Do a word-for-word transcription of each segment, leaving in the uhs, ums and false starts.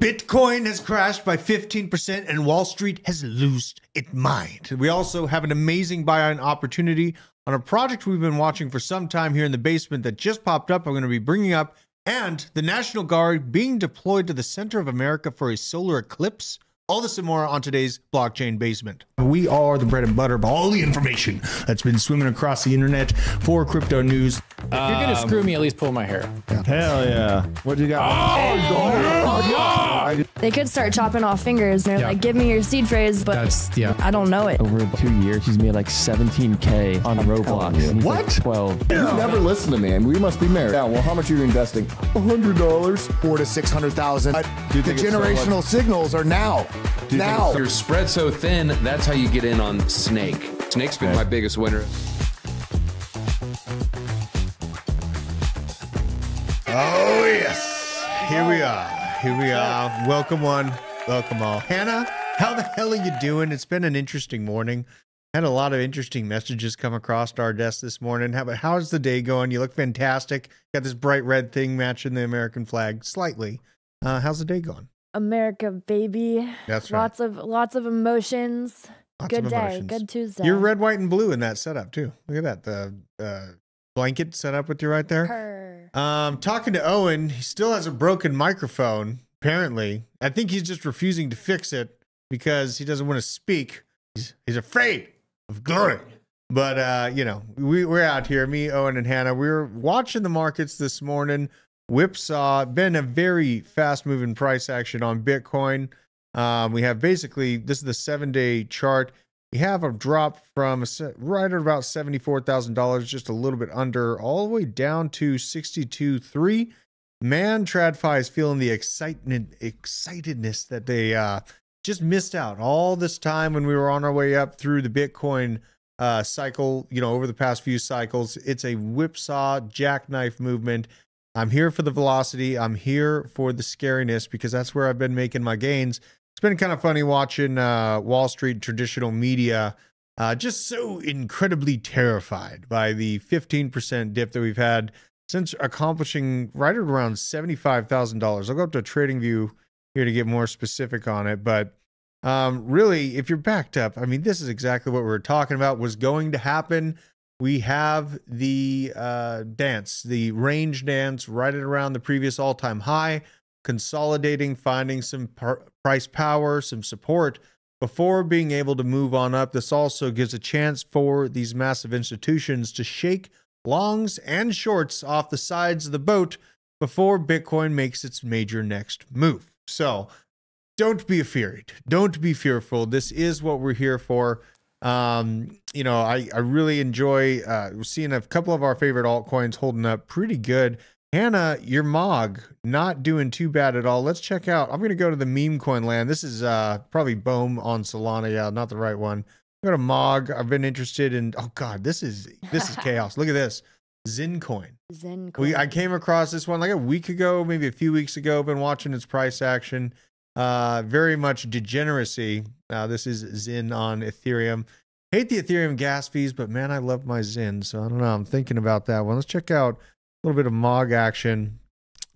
Bitcoin has crashed by fifteen percent and Wall Street has lost its mind. We also have an amazing buy-in opportunity on a project we've been watching for some time here in the basement that just popped up. I'm going to be bringing up and the National Guard being deployed to the center of America for a solar eclipse. All this and more on today's Blockchain Basement. We are the bread and butter of all the information that's been swimming across the internet for crypto news. If um, you're going to screw me, at least pull my hair. Yeah. Hell yeah. What do you got? Oh, oh, God. God. They could start chopping off fingers. They're yeah. like, give me your seed phrase, but that's, yeah. I don't know it. Over two years, he's made like seventeen K on Roblox. What? Like twelve. You yeah. never listen to me. We must be married. Yeah, well, how much are you investing? one hundred dollars. Four to six hundred thousand dollars. The generational so signals are now. Dude, now you're spread so thin, that's how you get in on Snake. Snake's been okay. my biggest winner. Oh yes, here we are, here we are. Welcome one, welcome all. Hannah, how the hell are you doing? It's been an interesting morning. Had a lot of interesting messages come across our desk this morning. How about, how's the day going? You look fantastic. Got this bright red thing matching the American flag slightly. Uh, how's the day going? America, baby. That's right. Lots of lots of emotions. Lots good of emotions. Day. Good Tuesday. You're red, white, and blue in that setup too. Look at that. The uh, blanket set up with you right there. Her. Um, talking to Owen, he still has a broken microphone. Apparently, I think he's just refusing to fix it because he doesn't want to speak. He's he's afraid of glory. But uh, you know, we we're out here. Me, Owen, and Hannah. We were watching the markets this morning. Whipsaw, been a very fast moving price action on Bitcoin. Um, we have basically, this is the seven day chart. We have a drop from right at about seventy-four thousand dollars, just a little bit under, all the way down to sixty-two three. Man, TradFi is feeling the excitement, excitedness that they uh, just missed out all this time when we were on our way up through the Bitcoin uh, cycle, you know, over the past few cycles. It's a whipsaw jackknife movement. I'm here for the velocity. I'm here for the scariness because that's where I've been making my gains. It's been kind of funny watching uh, Wall Street traditional media uh, just so incredibly terrified by the fifteen percent dip that we've had since accomplishing right around seventy-five thousand dollars. I'll go up to TradingView here to get more specific on it. But um, really, if you're backed up, I mean, this is exactly what we were talking about was going to happen. We have the uh, dance, the range dance right at around the previous all-time high, consolidating, finding some price power, some support before being able to move on up. This also gives a chance for these massive institutions to shake longs and shorts off the sides of the boat before Bitcoin makes its major next move. So don't be afraid. Don't be fearful. This is what we're here for. Um, you know, I, I really enjoy, uh, seeing a couple of our favorite altcoins holding up pretty good. Hannah, your Mog not doing too bad at all. Let's check out. I'm going to go to the meme coin land. This is, uh, probably Bohm on Solana. Yeah, not the right one. Go to Mog. I've been interested in. Oh God, this is this is chaos. Look at this, Zyn coin. Zyn coin. We I came across this one like a week ago, maybe a few weeks ago. Been watching its price action. Uh, very much degeneracy. Uh, this is Zyn on Ethereum. Hate the Ethereum gas fees, but man, I love my Zyn. So I don't know. I'm thinking about that one. Let's check out a little bit of Mog action.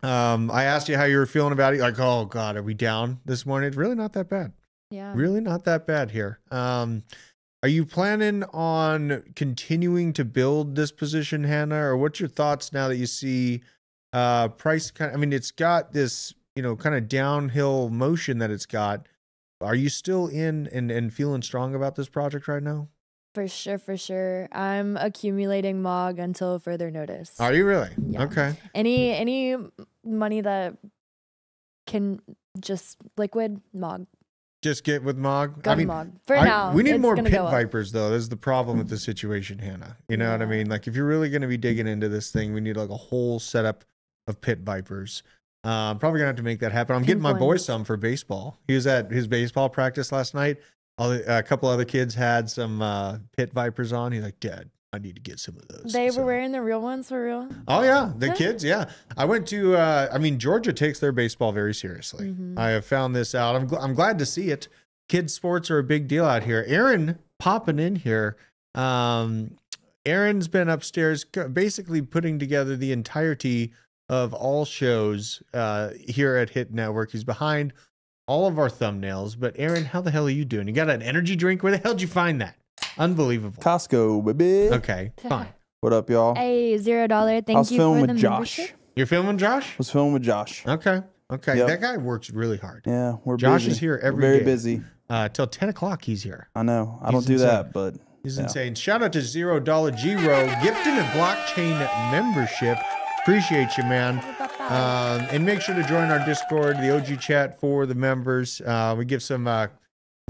Um, I asked you how you were feeling about it. Like, oh God, are we down this morning? It's really not that bad. Yeah. Really not that bad here. Um, are you planning on continuing to build this position, Hannah? Or what's your thoughts now that you see uh, price? Kind of, I mean, it's got this, you know, kind of downhill motion that it's got. Are you still in and, and feeling strong about this project right now? For sure, for sure. I'm accumulating Mog until further notice. Are you really? Yeah. Okay. Any any money that can just liquid Mog. Just get with Mog. Got I mean, Mog. For I, now, we need it's more Pit Vipers, though. This is the problem with the situation, Hannah. You know yeah. what I mean? Like, if you're really going to be digging into this thing, we need like a whole setup of Pit Vipers. Uh, I'm probably gonna have to make that happen. I'm Pin getting my points. boy some for baseball. He was at his baseball practice last night. A couple other kids had some uh, Pit Vipers on. He's like, Dad, I need to get some of those. They so. were wearing the real ones for real? Oh, yeah. The kids, yeah. I went to, uh, I mean, Georgia takes their baseball very seriously. Mm-hmm. I have found this out. I'm, gl I'm glad to see it. Kids sports are a big deal out here. Aaron popping in here. Um, Aaron's been upstairs basically putting together the entirety of all shows uh, here at Hit Network. He's behind all of our thumbnails. But Aaron, how the hell are you doing? You got an energy drink? Where the hell did you find that? Unbelievable. Costco, baby. Okay, fine. What up, y'all? Hey, zero dollar. Thank you. I was you filming for with the Josh. Membership. You're filming Josh? I was filming with Josh. Okay, okay. Yep. That guy works really hard. Yeah, we're Josh busy. is here every we're very day. Very busy. Uh, till ten o'clock, he's here. I know. I he's don't do insane. that, but he's yeah. insane. Shout out to zero dollar Giro, gifted a blockchain membership. Appreciate you, man. Um, and make sure to join our Discord, the O G chat for the members. Uh, we give some. Uh,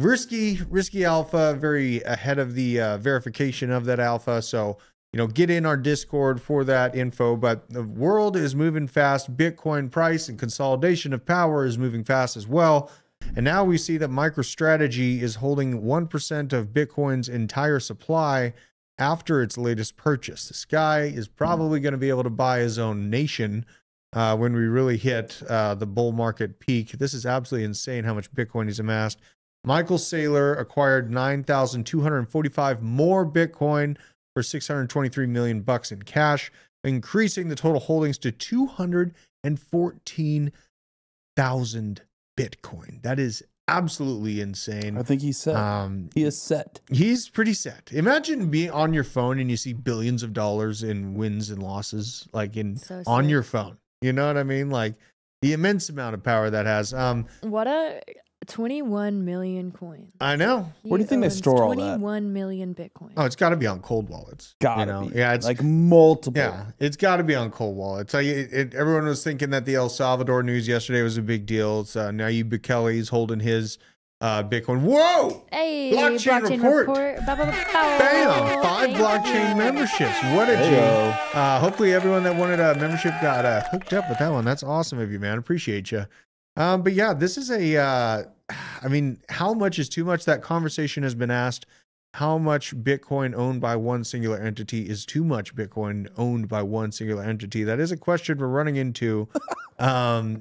Risky, risky alpha, very ahead of the uh, verification of that alpha. So, you know, get in our Discord for that info. But the world is moving fast. Bitcoin price and consolidation of power is moving fast as well. And now we see that MicroStrategy is holding one percent of Bitcoin's entire supply after its latest purchase. This guy is probably going to be able to buy his own nation uh, when we really hit uh, the bull market peak. This is absolutely insane how much Bitcoin he's amassed. Michael Saylor acquired nine thousand two hundred forty-five more Bitcoin for six hundred twenty-three million bucks in cash, increasing the total holdings to two hundred fourteen thousand Bitcoin. That is absolutely insane. I think he's set. Um, he is set. He's pretty set. Imagine being on your phone and you see billions of dollars in wins and losses, like in so on your phone. You know what I mean? Like the immense amount of power that has. Um, what a... twenty-one million coins. I know. He Where do you think they store all that? twenty-one million Bitcoin. Oh, it's got to be on cold wallets. Got to you know? be. Yeah, it's like multiple. Yeah, it's got to be on cold wallets. I, it, it, everyone was thinking that the El Salvador news yesterday was a big deal. It's uh, Nayib Bukele's holding his uh, Bitcoin. Whoa! Hey, blockchain, blockchain report. report. Ba, ba, ba, ba. Bam! Five Thank blockchain you. memberships. What a hey, deal. Uh, hopefully, everyone that wanted a membership got uh, hooked up with that one. That's awesome of you, man. Appreciate you. Um, but yeah, this is a, uh, I mean, how much is too much? That conversation has been asked. How much Bitcoin owned by one singular entity is too much Bitcoin owned by one singular entity? That is a question we're running into. Um,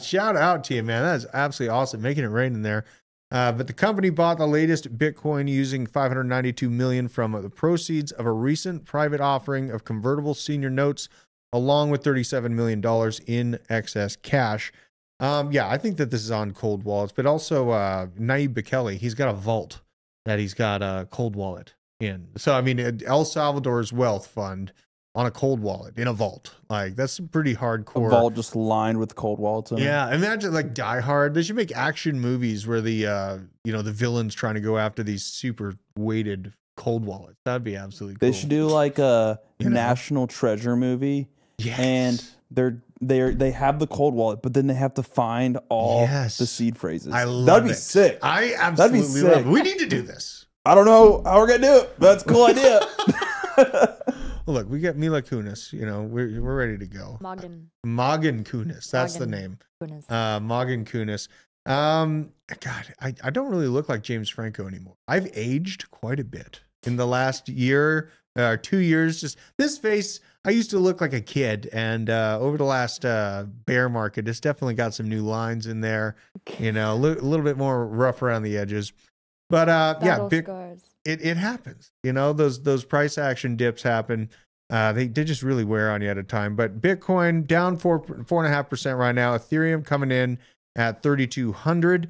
shout out to you, man. That is absolutely awesome. Making it rain in there. Uh, but the company bought the latest Bitcoin using five hundred ninety-two million dollars from the proceeds of a recent private offering of convertible senior notes, along with thirty-seven million dollars in excess cash. Um, yeah, I think that this is on cold wallets, but also uh, Nayib Bukele, he's got a vault that he's got a cold wallet in. So, I mean, El Salvador's wealth fund on a cold wallet, in a vault. Like, that's some pretty hardcore. A vault just lined with cold wallets. Yeah, imagine, like, Die Hard. They should make action movies where the, uh, you know, the villain's trying to go after these super weighted cold wallets. That'd be absolutely cool. They should do, like, a you know? National Treasure movie. Yes. And they're... They they have the cold wallet, but then they have to find all yes. the seed phrases. I love That'd be it. sick. I absolutely That'd be sick. love it. We need to do this. I don't know how we're going to do it, but that's a cool idea. Well, look, we got Mila Kunis. You know, we're, we're ready to go. Mogan. Mogan Kunis. That's Mogan. the name. Kunis. Uh, Mogan Kunis. Um, God, I, I don't really look like James Franco anymore. I've aged quite a bit in the last year or uh, two years. Just this face, I used to look like a kid, and uh, over the last uh, bear market, it's definitely got some new lines in there. You know, a li- little bit more rough around the edges. But uh, yeah, big, it it happens. You know, those those price action dips happen. Uh, they they just really wear on you at a time. But Bitcoin down four four and a half percent right now. Ethereum coming in at thirty-two hundred.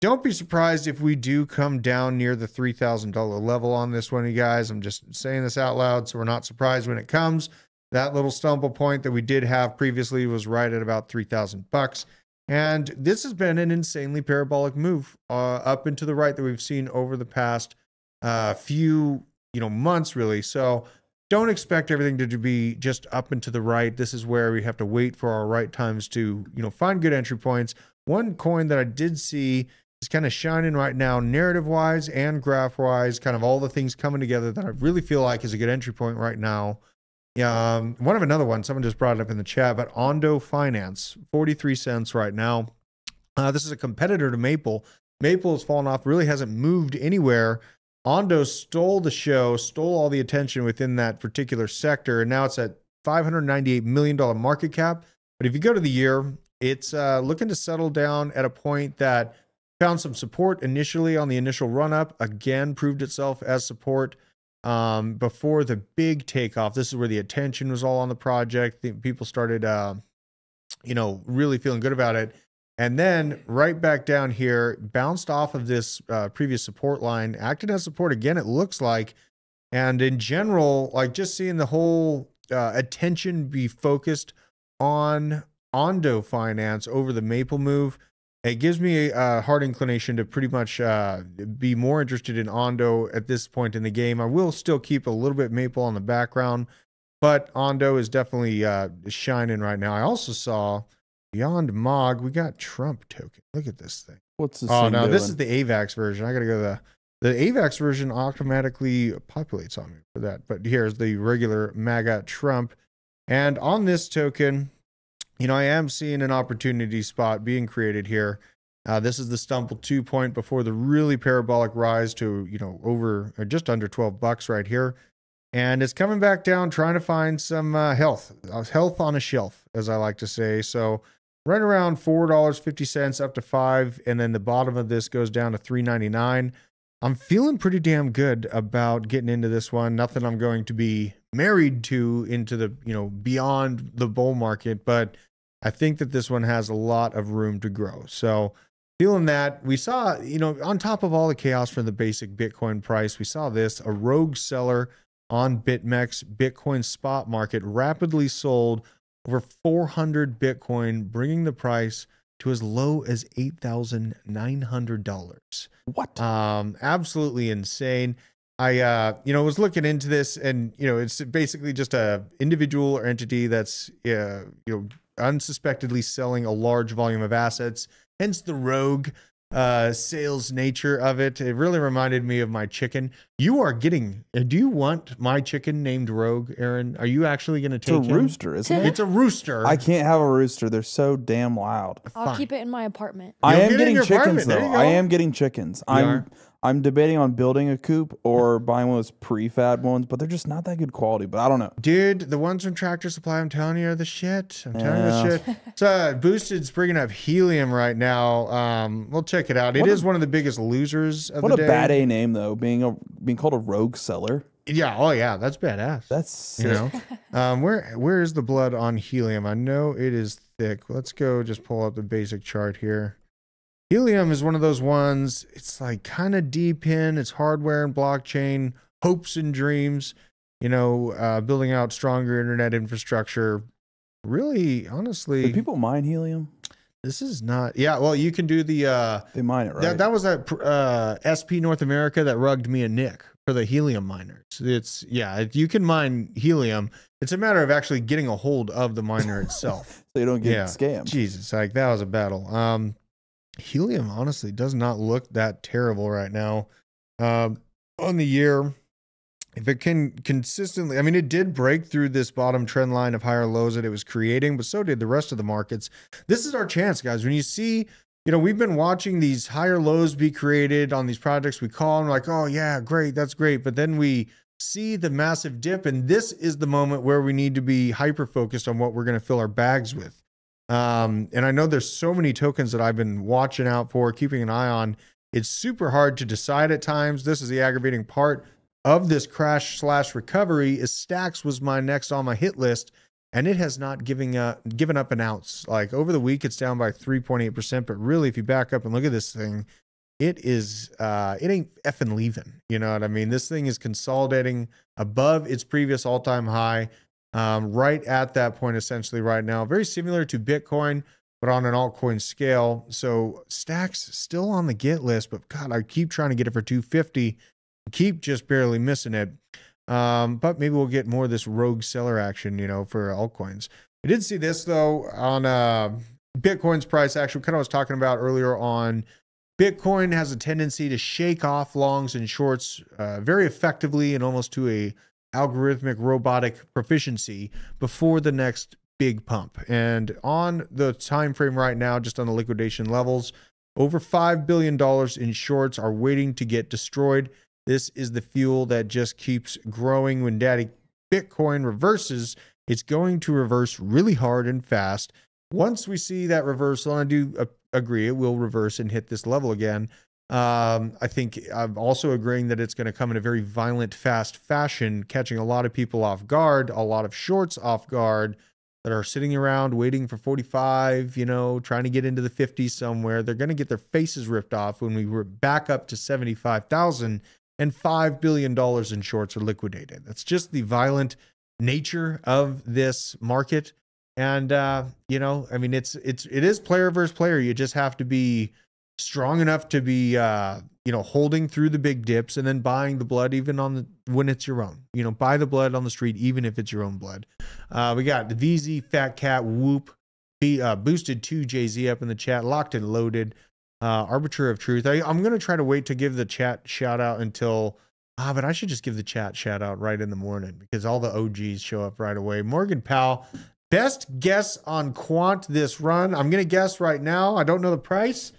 Don't be surprised if we do come down near the three thousand dollar level on this one, you guys. I'm just saying this out loud, so we're not surprised when it comes. That little stumble point that we did have previously was right at about three thousand bucks. And this has been an insanely parabolic move uh, up into the right that we've seen over the past uh, few you know, months, really. So don't expect everything to be just up and to the right. This is where we have to wait for our right times to you know, find good entry points. One coin that I did see is kind of shining right now, narrative-wise and graph-wise, kind of all the things coming together that I really feel like is a good entry point right now. Um, one of another one, someone just brought it up in the chat, but Ondo Finance, forty-three cents right now. Uh, this is a competitor to Maple. Maple has fallen off, really hasn't moved anywhere. Ondo stole the show, stole all the attention within that particular sector, and now it's at five hundred ninety-eight million dollars market cap. But if you go to the year, it's uh, looking to settle down at a point that found some support initially on the initial run-up, again, proved itself as support. Um, before the big takeoff, this is where the attention was all on the project. The, people started, uh, you know, really feeling good about it. And then right back down here, bounced off of this uh, previous support line, acted as support again, it looks like. And in general, like just seeing the whole uh, attention be focused on Ondo Finance over the Maple move, it gives me a hard inclination to pretty much uh, be more interested in Ondo at this point in the game. I will still keep a little bit Maple on the background, but Ondo is definitely uh, shining right now. I also saw beyond Mog, we got Trump token. Look at this thing. What's this? Oh, no, doing? This is the AVAX version. I got to go to the, the AVAX version automatically populates on me for that. But here's the regular MAGA Trump. And on this token, you know, I am seeing an opportunity spot being created here. Uh, this is the stumble two point before the really parabolic rise to, you know, over or just under twelve bucks right here. And it's coming back down, trying to find some uh, health, health on a shelf, as I like to say. So right around four dollars and fifty cents up to five. And then the bottom of this goes down to three ninety-nine. I'm feeling pretty damn good about getting into this one. Nothing I'm going to be married to into the, you know, beyond the bull market, but I think that this one has a lot of room to grow. So feeling that we saw, you know, on top of all the chaos from the basic Bitcoin price, we saw this, a rogue seller on BitMEX, Bitcoin spot market rapidly sold over four hundred Bitcoin, bringing the price to as low as eight thousand nine hundred dollars. What? Um, absolutely insane. I, uh, you know, was looking into this, and, you know, it's basically just a individual or entity that's, uh, you know, unsuspectedly selling a large volume of assets, hence the rogue uh, sales nature of it. It really reminded me of my chicken. You are getting, do you want my chicken named Rogue, Aaron? Are you actually going to take it? It's a him? rooster, isn't it? It's a rooster. I can't have a rooster. They're so damn loud. I'll Fine. keep it in my apartment. I am, getting getting chickens, I am getting chickens, though. I am getting chickens. I'm... I'm debating on building a coop or buying one of those prefab ones, but they're just not that good quality, but I don't know. Dude, the ones from Tractor Supply, I'm telling you, are the shit. I'm telling yeah. you the shit. So uh, Boosted's bringing up Helium right now. Um, we'll check it out. It what is a, one of the biggest losers of the day. What a bad A name, though, being a being called a rogue seller. Yeah, oh yeah, that's badass. That's sick. You know? um, where Where is the blood on Helium? I know it is thick. Let's go just pull up the basic chart here. Helium is one of those ones, it's like kind of deep in, it's hardware and blockchain, hopes and dreams, you know, uh, building out stronger internet infrastructure. Really, honestly... Do people mine Helium? This is not... Yeah, well, you can do the... Uh, they mine it, right? That, that was that uh, S P North America that rugged me and Nick for the Helium miners. It's, yeah, you can mine Helium. It's a matter of actually getting a hold of the miner itself. So you don't get yeah. scammed. Jesus, like that was a battle. Um... Helium honestly does not look that terrible right now. Um, on the year, if it can consistently, I mean, it did break through this bottom trend line of higher lows that it was creating, but so did the rest of the markets. This is our chance, guys. When you see you know, we've been watching these higher lows be created on these projects. We call them like, oh yeah, great, that's great. But then we see the massive dip, and this is the moment where we need to be hyper-focused on what we're going to fill our bags with. Um, and I know there's so many tokens that I've been watching out for, keeping an eye on. It's super hard to decide at times. This is the aggravating part of this crash slash recovery is Stacks was my next on my hit list, and it has not giving up, given up an ounce. Like over the week, it's down by three point eight percent. But really, if you back up and look at this thing, it is, uh, it ain't effing leaving. You know what I mean? This thing is consolidating above its previous all-time high, um, right at that point, essentially right now, very similar to Bitcoin, but on an altcoin scale. So Stacks still on the get list, but God, I keep trying to get it for two fifty, keep just barely missing it. Um, but maybe we'll get more of this rogue seller action, you know, for altcoins. I did see this though on, uh, Bitcoin's price action. Kind of was talking about earlier on, Bitcoin has a tendency to shake off longs and shorts uh, very effectively and almost to a algorithmic robotic proficiency before the next big pump. And on the time frame right now, just on the liquidation levels, over five billion dollars in shorts are waiting to get destroyed. This is the fuel that just keeps growing. When Daddy Bitcoin reverses, it's going to reverse really hard and fast. Once we see that reversal, and I do a agree it will reverse and hit this level again. Um, I think I'm also agreeing that it's going to come in a very violent, fast fashion, catching a lot of people off guard, a lot of shorts off guard that are sitting around waiting for forty-five, you know, trying to get into the fifties somewhere. They're going to get their faces ripped off when we were back up to seventy-five thousand and five billion dollars in shorts are liquidated. That's just the violent nature of this market. And, uh, you know, I mean, it's, it's, it is player versus player. You just have to be strong enough to be, uh, you know, holding through the big dips and then buying the blood, even on the, when it's your own, you know, buy the blood on the street, even if it's your own blood. Uh, we got the V Z, Fat Cat, Whoop, be, uh, boosted to Jay Z up in the chat, locked and loaded, uh, Arbiter of Truth. I, I'm going to try to wait to give the chat shout out until, ah, but I should just give the chat shout out right in the morning because all the O Gs show up right away. Morgan Powell. Best guess on Quant this run. I'm going to guess right now. I don't know the price.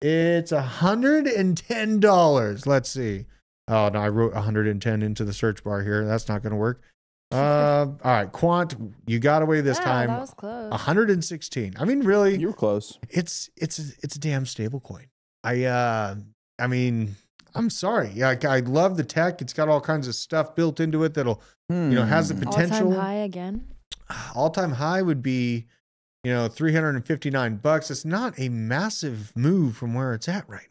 It's one hundred ten dollars. Let's see. Oh, no, I wrote one hundred ten into the search bar here. That's not going to work. Uh, all right, Quant, you got away this yeah, time. That was close. one hundred sixteen. I mean, really. You were close. It's it's it's a damn stable coin. I, uh, I mean... I'm sorry. I, I love the tech. It's got all kinds of stuff built into it that'll, hmm. you know, has the potential. All-time high again. All-time high would be, you know, three hundred fifty-nine bucks. It's not a massive move from where it's at right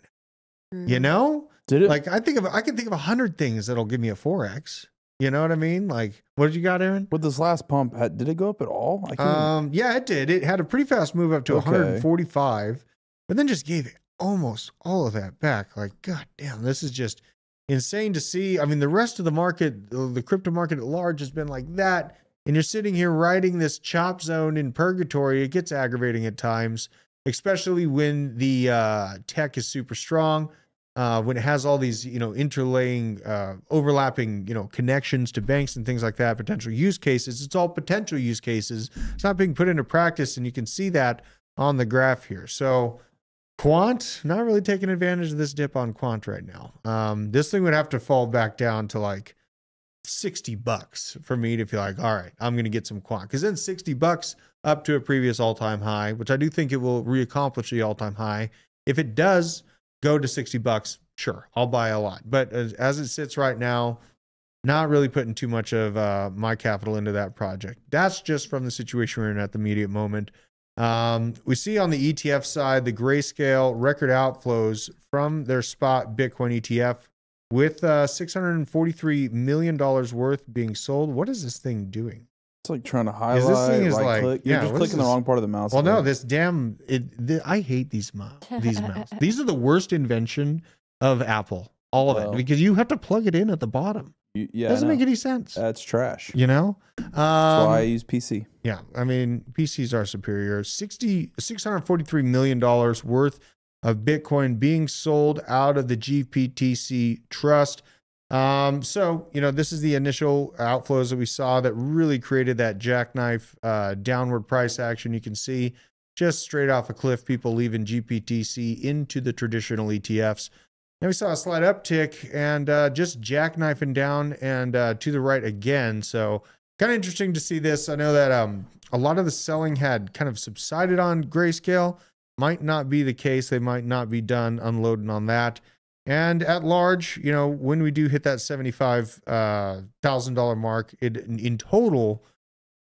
now. Mm. You know, did it? Like I think of, I can think of a hundred things that'll give me a four X. You know what I mean? Like, what did you got, Aaron? With this last pump, did it go up at all? I um, yeah, it did. It had a pretty fast move up to okay. one hundred forty-five, but then just gave it almost all of that back. Like, God damn, this is just insane to see. I mean, the rest of the market, the crypto market at large has been like that. And you're sitting here riding this chop zone in purgatory. It gets aggravating at times, especially when the uh, tech is super strong, uh, when it has all these, you know, interlaying, uh, overlapping, you know, connections to banks and things like that, potential use cases. It's all potential use cases. It's not being put into practice. And you can see that on the graph here. So Quant, not really taking advantage of this dip on Quant right now. Um, this thing would have to fall back down to like sixty bucks for me to feel like, all right, I'm going to get some Quant, because then sixty bucks up to a previous all-time high, which I do think it will reaccomplish the all-time high. If it does go to sixty bucks, sure, I'll buy a lot. But as, as it sits right now, not really putting too much of uh, my capital into that project. That's just from the situation we're in at the immediate moment. Um, we see on the E T F side, the Grayscale record outflows from their spot Bitcoin E T F, with uh, six hundred forty-three million dollars worth being sold. What is this thing doing? It's like trying to highlight, this thing is right like, click. You're yeah, just clicking the wrong part of the mouse. Well, no, it. this damn, it, the, I hate these mouse, these mouse. These are the worst invention of Apple, all of well, it, because you have to plug it in at the bottom. You, yeah, doesn't make any sense. That's trash. You know? Um, That's why I use P C. Yeah, I mean, P Cs are superior. sixty, six hundred forty-three million dollars worth of Bitcoin being sold out of the G P T C trust. Um, so, you know, this is the initial outflows that we saw that really created that jackknife uh, downward price action. You can see just straight off a cliff, people leaving G P T C into the traditional E T Fs. Then we saw a slight uptick and uh, just jackknifing down and uh, to the right again. So kind of interesting to see this. I know that um, a lot of the selling had kind of subsided on Grayscale. Might not be the case. They might not be done unloading on that. And at large, you know, when we do hit that seventy-five thousand dollar mark, it, in total,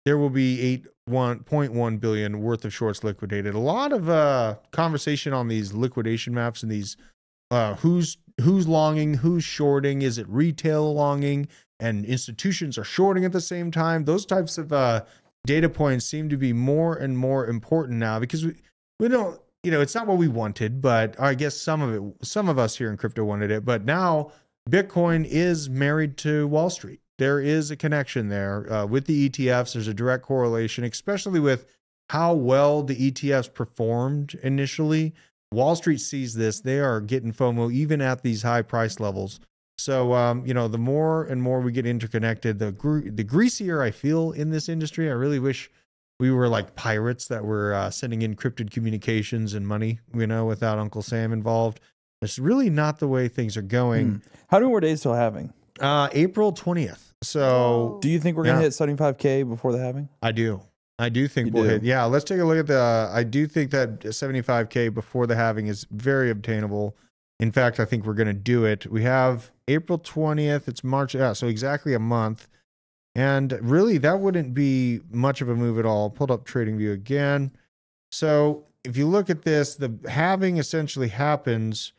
there will be eight point one billion dollars worth of shorts liquidated. A lot of uh, conversation on these liquidation maps and these uh, who's who's longing, who's shorting, is it retail longing, and institutions are shorting at the same time. Those types of uh, data points seem to be more and more important now because we, we don't, you know, it's not what we wanted, but I guess some of it, some of us here in crypto wanted it. But now Bitcoin is married to Wall Street. There is a connection there uh, with the E T Fs. There's a direct correlation, especially with how well the E T Fs performed initially. Wall Street sees this. They are getting FOMO even at these high price levels. So, um, you know, the more and more we get interconnected, the, gre the greasier I feel in this industry. I really wish we were like pirates that were uh, sending encrypted communications and money, you know, without Uncle Sam involved. It's really not the way things are going. Hmm. How many more days till halving? Uh, April twentieth. So do you think we're going to yeah. hit seventy-five K before the halving? I do. I do think you we'll do. hit. Yeah. Let's take a look at the, uh, I do think that seventy-five K before the halving is very obtainable. In fact, I think we're going to do it. We have April twentieth. It's March. Yeah, so exactly a month. And really that wouldn't be much of a move at all. Pulled up trading view again. So if you look at this, the halving essentially happens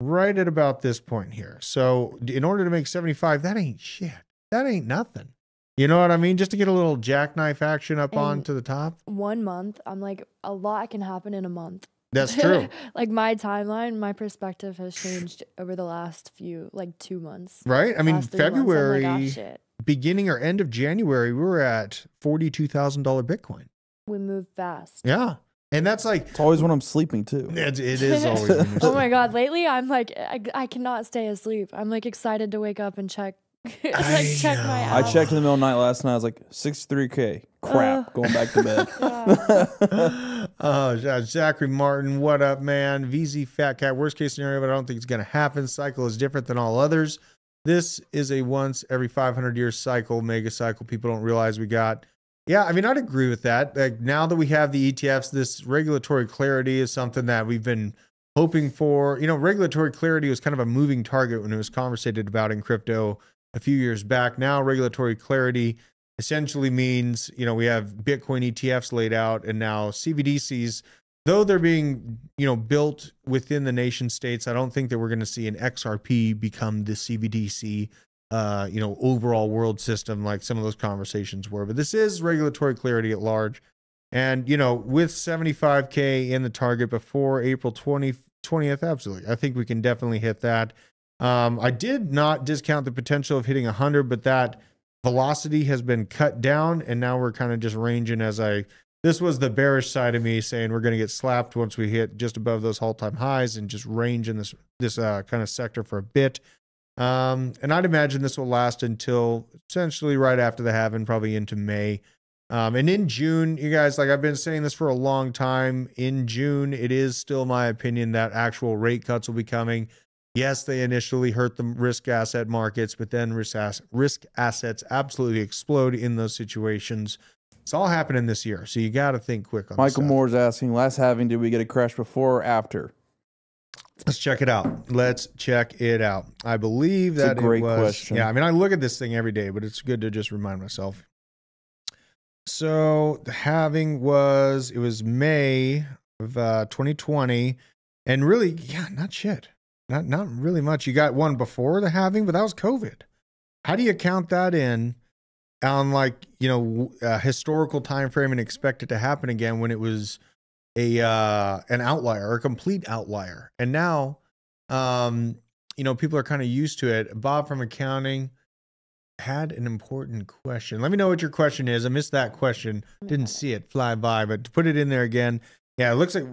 right at about this point here. So in order to make seventy-five, that ain't shit. That ain't nothing. You know what I mean? Just to get a little jackknife action up and onto the top. One month, I'm like, a lot can happen in a month. That's true. Like my timeline, my perspective has changed over the last few, like two months. Right? I mean, February, months, like, oh, beginning or end of January, we were at forty-two thousand dollar Bitcoin. We moved fast. Yeah. And that's like... It's always when I'm sleeping, too. It, it is always when you're sleeping. Oh, my God. Lately, I'm like, I, I cannot stay asleep. I'm like excited to wake up and check. like, I, check my I checked in the middle of the night last night. I was like, sixty-three K. Crap. Uh, going back to bed. Yeah. uh, Zachary Martin, what up, man? V Z Fat Cat. Worst case scenario, but I don't think it's going to happen. Cycle is different than all others. This is a once every five hundred year cycle, mega cycle. People don't realize we got... Yeah, I mean, I'd agree with that. Like now that we have the E T Fs, this regulatory clarity is something that we've been hoping for. You know, regulatory clarity was kind of a moving target when it was conversated about in crypto a few years back. Now, regulatory clarity essentially means, you know, we have Bitcoin E T Fs laid out and now C B D Cs, though they're being, you know, built within the nation states. I don't think that we're going to see an X R P become the C B D C uh you know overall world system like some of those conversations were, but this is regulatory clarity at large. And you know, with seventy-five K in the target before April twentieth, absolutely, I think we can definitely hit that. um I did not discount the potential of hitting one hundred, but that velocity has been cut down and now we're kind of just ranging. As I this was the bearish side of me saying we're going to get slapped once we hit just above those all-time highs and just range in this this uh kind of sector for a bit. Um, and I'd imagine this will last until essentially right after the halving, probably into May. Um, and in June, you guys, like I've been saying this for a long time, in June, it is still my opinion that actual rate cuts will be coming. Yes, they initially hurt the risk asset markets, but then risk, ass risk assets absolutely explode in those situations. It's all happening this year, so you got to think quick on this. Michael Moore's asking, last halving, did we get a crash before or after? Let's check it out. Let's check it out. I believe that it's a great it was, question. Yeah, I mean, I look at this thing every day, but it's good to just remind myself. So the halving was, it was May of uh, twenty twenty, and really, yeah, not shit. Not, not really much. You got one before the halving, but that was COVID. How do you count that in on like, you know, a historical time frame and expect it to happen again when it was a uh an outlier, a complete outlier? And now um you know, people are kind of used to it. Bob from accounting had an important question. Let me know what your question is. I missed that question, didn't see it fly by, but to put it in there again, yeah, it looks like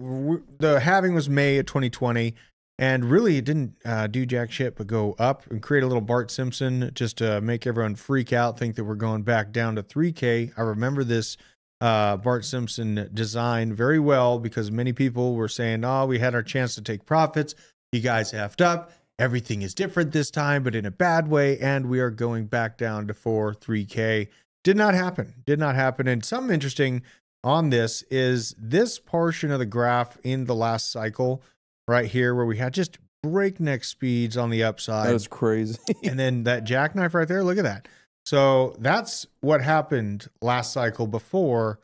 the halving was May of twenty twenty, and really it didn't uh do jack shit but go up and create a little Bart Simpson just to make everyone freak out, think that we're going back down to three K. I remember this uh, Bart Simpson designed very well, because many people were saying, oh, we had our chance to take profits. You guys effed up. Everything is different this time, but in a bad way. And we are going back down to four, three K. Did not happen. Did not happen. And something interesting on this is this portion of the graph in the last cycle right here, where we had just breakneck speeds on the upside. That was crazy. And then that jackknife right there, look at that. So that's what happened last cycle before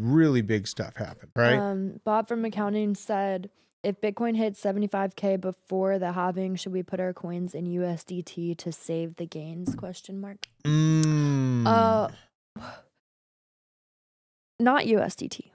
really big stuff happened, right? Um, Bob from accounting said, if Bitcoin hits seventy-five K before the halving, should we put our coins in U S D T to save the gains? Question mark. Mm. Uh, not U S D T.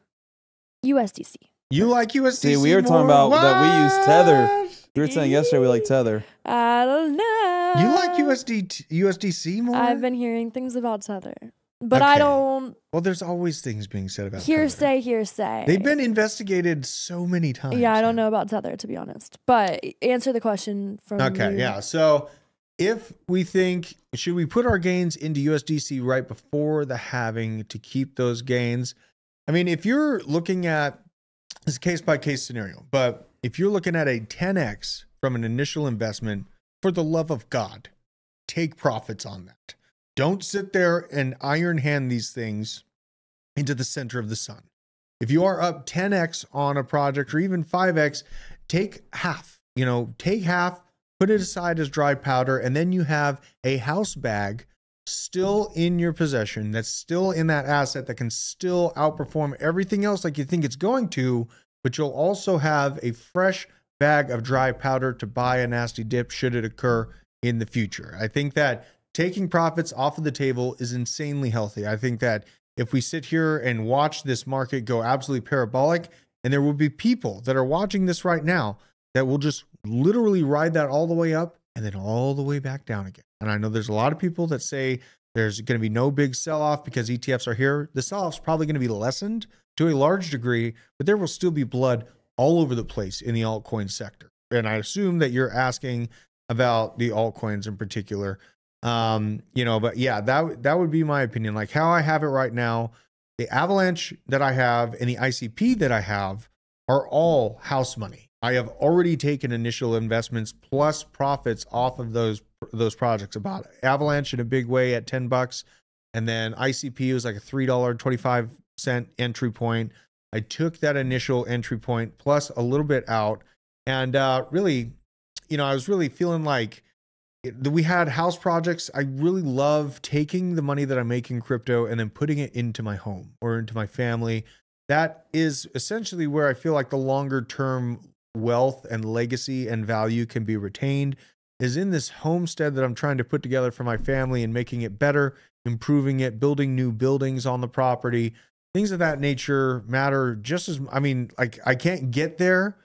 U S D C. You like U S D C? See, we were more? talking about what? that we use Tether. You were saying yesterday we like Tether. I don't know. You like U S D T, U S D C more? I've been hearing things about Tether. But okay. I don't. Well, there's always things being said about hearsay, Tether. hearsay. They've been investigated so many times. Yeah, I don't now. know about Tether, to be honest. But answer the question from. Okay, you. yeah. So, if we think, should we put our gains into U S D C right before the halving to keep those gains? I mean, if you're looking at this case by case scenario, but if you're looking at a ten X from an initial investment, for the love of God, take profits on that. Don't sit there and iron hand these things into the center of the sun. If you are up ten X on a project or even five X, take half, you know, take half, put it aside as dry powder, and then you have a house bag still in your possession that's still in that asset that can still outperform everything else like you think it's going to, but you'll also have a fresh bag of dry powder to buy a nasty dip should it occur in the future. I think that taking profits off of the table is insanely healthy. I think that if we sit here and watch this market go absolutely parabolic, and there will be people that are watching this right now that will just literally ride that all the way up and then all the way back down again. And I know there's a lot of people that say there's going to be no big sell-off because E T Fs are here. The sell-off's probably going to be lessened to a large degree, but there will still be blood all over the place in the altcoin sector. And I assume that you're asking about the altcoins in particular. Um, you know, but yeah, that, that would be my opinion. Like how I have it right now, the Avalanche that I have and the I C P that I have are all house money. I have already taken initial investments plus profits off of those, those projects. About it. Avalanche in a big way at ten bucks. And then I C P was like a three dollars and twenty-five cents entry point. I took that initial entry point plus a little bit out. And, uh, really, you know, I was really feeling like, we had house projects. I really love taking the money that I make in crypto and then putting it into my home or into my family. That is essentially where I feel like the longer term wealth and legacy and value can be retained, is in this homestead that I'm trying to put together for my family and making it better, improving it, building new buildings on the property. Things of that nature matter just as, I mean, like I can't get there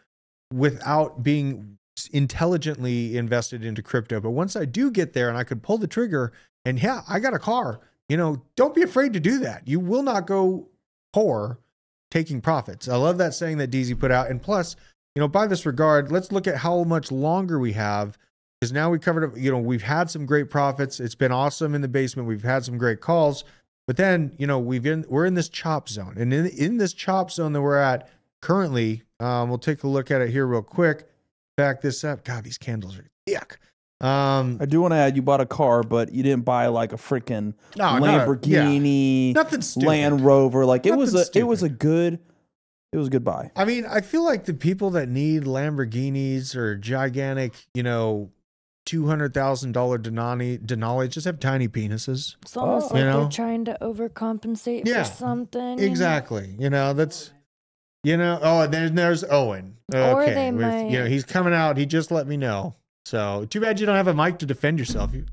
without being intelligently invested into crypto. But once I do get there and I could pull the trigger and yeah, I got a car, you know, don't be afraid to do that. You will not go poor taking profits. I love that saying that D Z put out. And plus, you know, by this regard, let's look at how much longer we have, because now we covered, you know, we've had some great profits. It's been awesome in the basement. We've had some great calls, but then, you know, we've been, we're in this chop zone, and in, in this chop zone that we're at currently, um, we'll take a look at it here real quick. Back this up. God, these candles are yuck. Um, I do want to add, you bought a car, but you didn't buy like a freaking no, Lamborghini, not a, yeah. Nothing Land Rover. Like Nothing it was a, stupid. it was a good, it was a good buy. I mean, I feel like the people that need Lamborghinis or gigantic, you know, two hundred thousand dollar Denali, Denali just have tiny penises. It's almost oh. like you know? they're trying to overcompensate yeah, for something. Exactly. You know, you know that's. You know, oh, and then there's Owen. Okay. Or they might. You know, he's coming out. He just let me know. So, too bad you don't have a mic to defend yourself. You,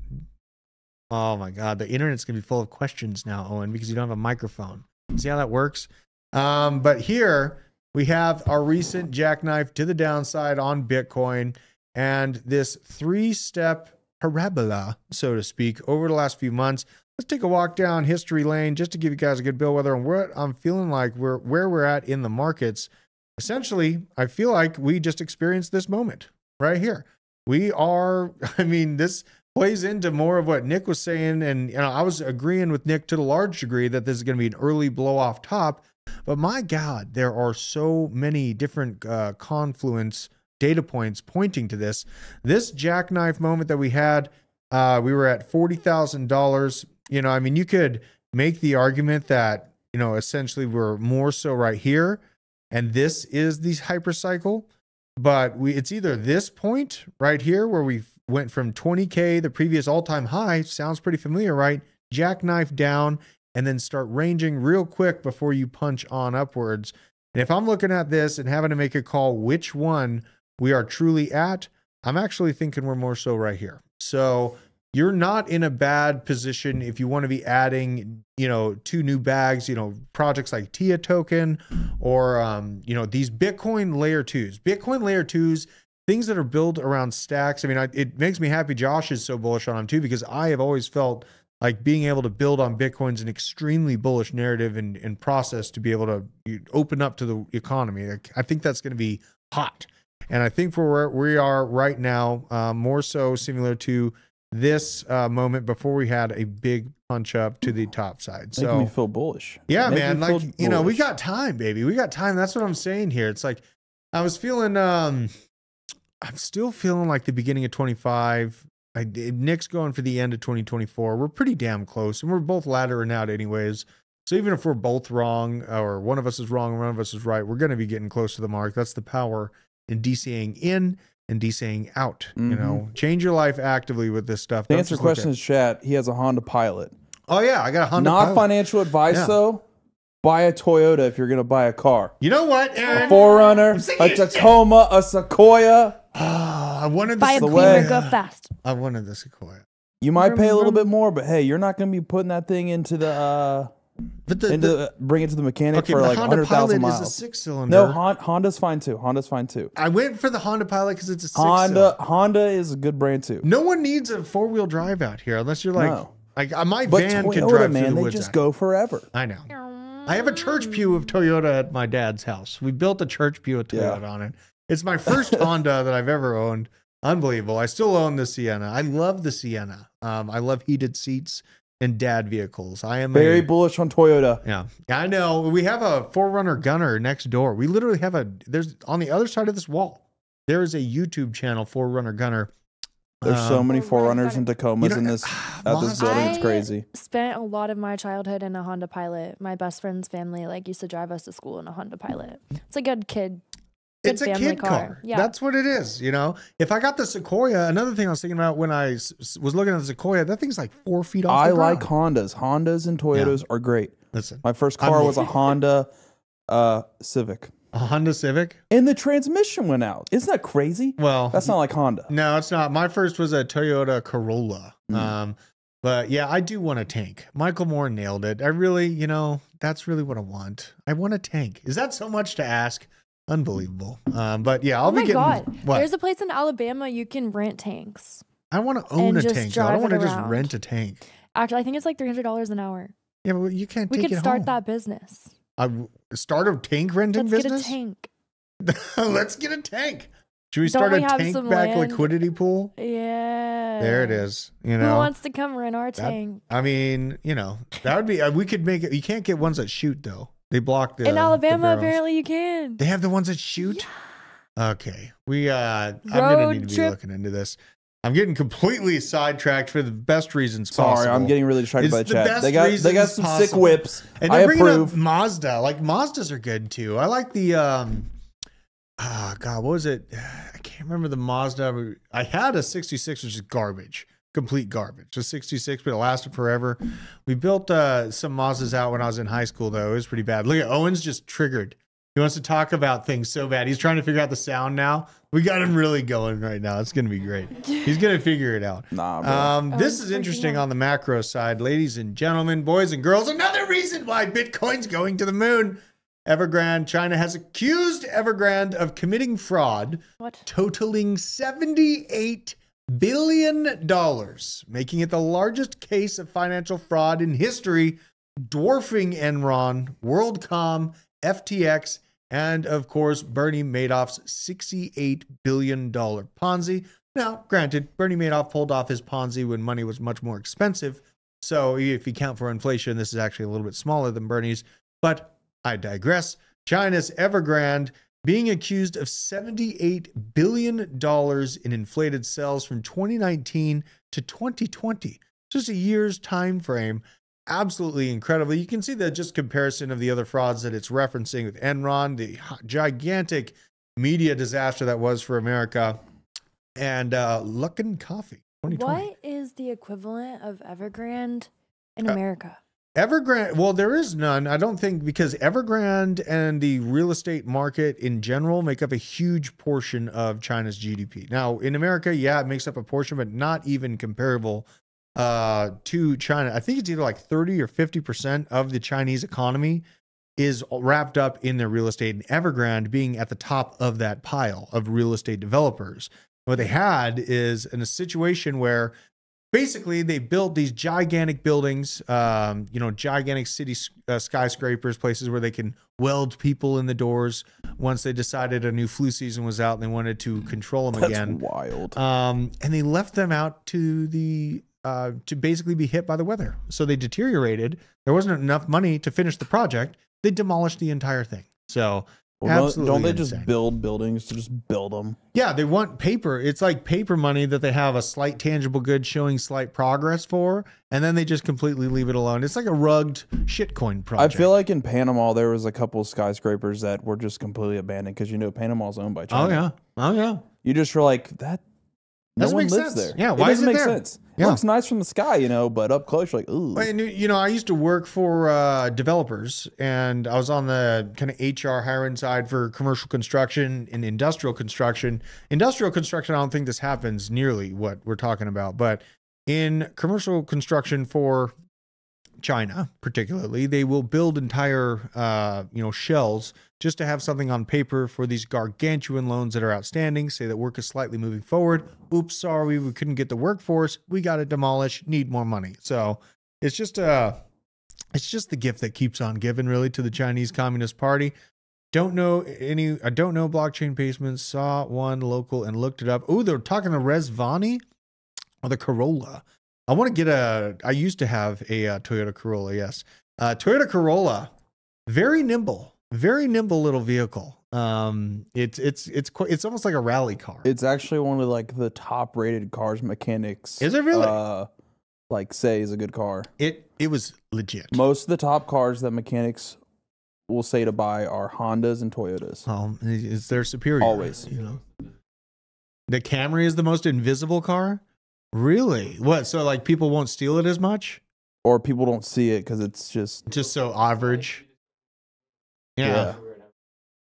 oh, my God. The internet's going to be full of questions now, Owen, because you don't have a microphone. See how that works? Um, but here we have our recent jackknife to the downside on Bitcoin and this three-step parabola, so to speak, over the last few months. Let's take a walk down history lane just to give you guys a good bill whether and what I'm feeling like we're where we're at in the markets. Essentially, I feel like we just experienced this moment right here. We are, I mean, this plays into more of what Nick was saying. And you know, I was agreeing with Nick to the large degree that this is going to be an early blow off top, but my God, there are so many different uh, confluence data points pointing to this. This jackknife moment that we had, uh, we were at forty thousand dollars. You know, I mean, you could make the argument that, you know, essentially we're more so right here, and this is the hypercycle. But we, it's either this point right here where we went from twenty K, the previous all-time high, sounds pretty familiar, right? Jackknife down and then start ranging real quick before you punch on upwards. And if I'm looking at this and having to make a call which one we are truly at, I'm actually thinking we're more so right here. So you're not in a bad position if you want to be adding, you know, two new bags, you know, projects like Tia token or, um, you know, these Bitcoin layer twos, Bitcoin layer twos, things that are built around stacks. I mean, I, it makes me happy Josh is so bullish on them too, because I have always felt like being able to build on Bitcoin's an extremely bullish narrative and, and process to be able to open up to the economy. Like, I think that's going to be hot. And I think for where we are right now, uh, more so similar to this uh, moment before we had a big punch up to the top side. So making me feel bullish. Yeah, man. Like, you know, we got time, baby. We got time. That's what I'm saying here. It's like, I was feeling, um, I'm still feeling like the beginning of twenty-five. I, Nick's going for the end of twenty twenty-four. We're pretty damn close, and we're both laddering out anyways. So even if we're both wrong, or one of us is wrong and one of us is right, we're going to be getting close to the mark. That's the power in DCing in and DCing out. Mm-hmm. You know, change your life actively with this stuff. To answer questions, chat, he has a Honda Pilot. Oh yeah, I got a Honda. Not Pilot. Financial advice yeah. though. Buy a Toyota if you're going to buy a car. You know what, Aaron? A four runner, a Tacoma, a Sequoia. Oh, I wanted the Buy a cleaner, go fast. I wanted the Sequoia. You might pay a little bit more, but hey, you're not going to be putting that thing into the, uh, but the, into the, the bring it to the mechanic okay, for like one hundred thousand miles. Honda Pilot is a six-cylinder. No, Hon Honda's fine too. Honda's fine too. I went for the Honda Pilot because it's a six-cylinder. Honda, Honda is a good brand too. No one needs a four-wheel drive out here unless you're like, no. like my but van Toyota, can drive man, through the they woods. They just out. Go forever. I know. I have a church pew of Toyota at my dad's house. We built a church pew of Toyota yeah. on it. It's my first Honda that I've ever owned. Unbelievable. I still own the Sienna. I love the Sienna. Um, I love heated seats and dad vehicles. I am very a, bullish on Toyota. Yeah, I know. We have a four runner Gunner next door. We literally have a, there's on the other side of this wall, there is a YouTube channel, four runner Gunner. There's um, so many four runners and Tacomas you know, in this, uh, at this building. It's crazy. I spent a lot of my childhood in a Honda Pilot. My best friend's family like used to drive us to school in a Honda Pilot. It's a good kid. Good it's a kid car. car. Yeah. That's what it is. You know, if I got the Sequoia, another thing I was thinking about when I was looking at the Sequoia, that thing's like four feet off. I the like Hondas. Hondas and Toyotas yeah. are great. Listen, my first car I'm was a Honda uh, Civic. A Honda Civic? And the transmission went out. Isn't that crazy? Well, that's not like Honda. No, it's not. My first was a Toyota Corolla. Mm. Um, But yeah, I do want a tank. Michael Moore nailed it. I really, you know, that's really what I want. I want a tank. Is that so much to ask? Unbelievable. Um, but yeah, I'll oh be my getting. God. What? There's a place in Alabama you can rent tanks. I want to own a tank. Though. I don't want to just rent a tank. Actually, I think it's like three hundred dollars an hour. Yeah, but you can't. We take could it start home. that business. I start a tank renting Let's business. Get a tank. Let's get a tank. Should we don't start we a tank back land? liquidity pool? Yeah. There it is. You know. Who wants to come rent our that, tank? I mean, you know, that would be. We could make it. You can't get ones that shoot though. They blocked the in Alabama. The apparently, you can. They have the ones that shoot. Yeah. Okay, we. Uh, Road I'm gonna need to be trip. looking into this. I'm getting completely sidetracked for the best reasons Sorry, possible. Sorry, I'm getting really distracted it's by the, the chat. They got they got some possible. sick whips. And they're I bringing approve. up Mazda. Like Mazdas are good too. I like the. Um, ah, God, what was it? I can't remember the Mazda. I had a sixty-six, which is garbage. Complete garbage. So sixty-six, but it lasted forever. We built uh, some Mazdas out when I was in high school, though. It was pretty bad. Look at Owen's just triggered. He wants to talk about things so bad. He's trying to figure out the sound now. We got him really going right now. It's going to be great. He's going to figure it out. Nah, bro. Um, this is interesting on the macro side. Ladies and gentlemen, boys and girls, another reason why Bitcoin's going to the moon. Evergrande, China has accused Evergrande of committing fraud, what? totaling seventy-eight billion dollars, making it the largest case of financial fraud in history, dwarfing Enron, WorldCom, F T X, and of course Bernie Madoff's sixty-eight billion dollar Ponzi. Now, granted, Bernie Madoff pulled off his Ponzi when money was much more expensive. So if you count for inflation, this is actually a little bit smaller than Bernie's. But I digress. China's Evergrande being accused of seventy-eight billion dollars in inflated sales from twenty nineteen to twenty twenty. Just a year's time frame. Absolutely incredible. You can see the just comparison of the other frauds that it's referencing with Enron, the gigantic media disaster that was for America, and uh, Luckin Coffee. What is the equivalent of Evergrande in uh, America? Evergrande, well, there is none, I don't think, because Evergrande and the real estate market in general make up a huge portion of China's G D P. Now, in America, yeah, it makes up a portion, but not even comparable uh, to China. I think it's either like thirty or fifty percent of the Chinese economy is wrapped up in their real estate, and Evergrande being at the top of that pile of real estate developers. What they had is in a situation where basically, they built these gigantic buildings, um, you know, gigantic city uh, skyscrapers, places where they can weld people in the doors once they decided a new flu season was out and they wanted to control them. That's again. That's wild. Um, and they left them out to the uh, to basically be hit by the weather. So they deteriorated. There wasn't enough money to finish the project. They demolished the entire thing. So... Well, absolutely don't they insane. Just build buildings to just build them? Yeah, they want paper. It's like paper money that they have a slight tangible good showing slight progress for, and then they just completely leave it alone. It's like a rugged shitcoin project. I feel like in Panama, there was a couple of skyscrapers that were just completely abandoned because, you know, Panama's owned by China. Oh, yeah. Oh, yeah. You just were like, that no doesn't one make lives sense. There. Yeah, why it doesn't is it make there? Sense. Yeah. It looks nice from the sky, you know, but up close, you're like, ooh. And, you know, I used to work for uh, developers, and I was on the kind of H R hiring side for commercial construction and industrial construction. Industrial construction, I don't think this happens nearly what we're talking about, but in commercial construction for China, particularly, they will build entire, uh, you know, shells just to have something on paper for these gargantuan loans that are outstanding, say that work is slightly moving forward. Oops, sorry, we couldn't get the workforce. We got to demolish, need more money. So it's just uh, it's just the gift that keeps on giving, really, to the Chinese Communist Party. Don't know any, I don't know blockchain basements, saw one local and looked it up. Oh, they're talking the Resvani or the Corolla. I want to get a, I used to have a uh, Toyota Corolla, yes. Uh, Toyota Corolla, very nimble. Very nimble little vehicle. Um, it's it's it's quite, it's almost like a rally car. It's actually one of like the top rated cars mechanics. Is it really? Uh, like say is a good car. It it was legit. Most of the top cars that mechanics will say to buy are Hondas and Toyotas. Um, it's their superior. Always, you know. The Camry is the most invisible car. Really? What? So like people won't steal it as much, or people don't see it because it's just just so average. Yeah. Yeah,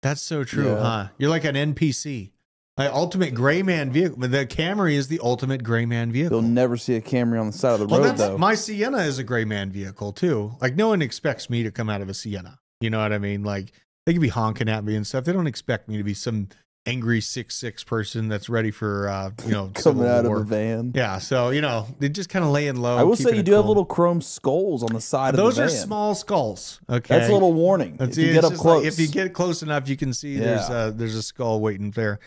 that's so true, yeah. Huh? You're like an N P C, like ultimate gray man vehicle. The Camry is the ultimate gray man vehicle. You'll never see a Camry on the side of the well, road, that's, though. My Sienna is a gray man vehicle too. Like no one expects me to come out of a Sienna. You know what I mean? Like they could be honking at me and stuff. They don't expect me to be some angry six six person that's ready for uh, you know coming out war. Of the van. Yeah, so you know they just kind of laying low. I will say you do calm. Have little chrome skulls on the side of those the van. Those are small skulls. Okay, that's a little warning. That's, if you get up close, like, if you get close enough, you can see yeah. there's uh, there's a skull waiting there.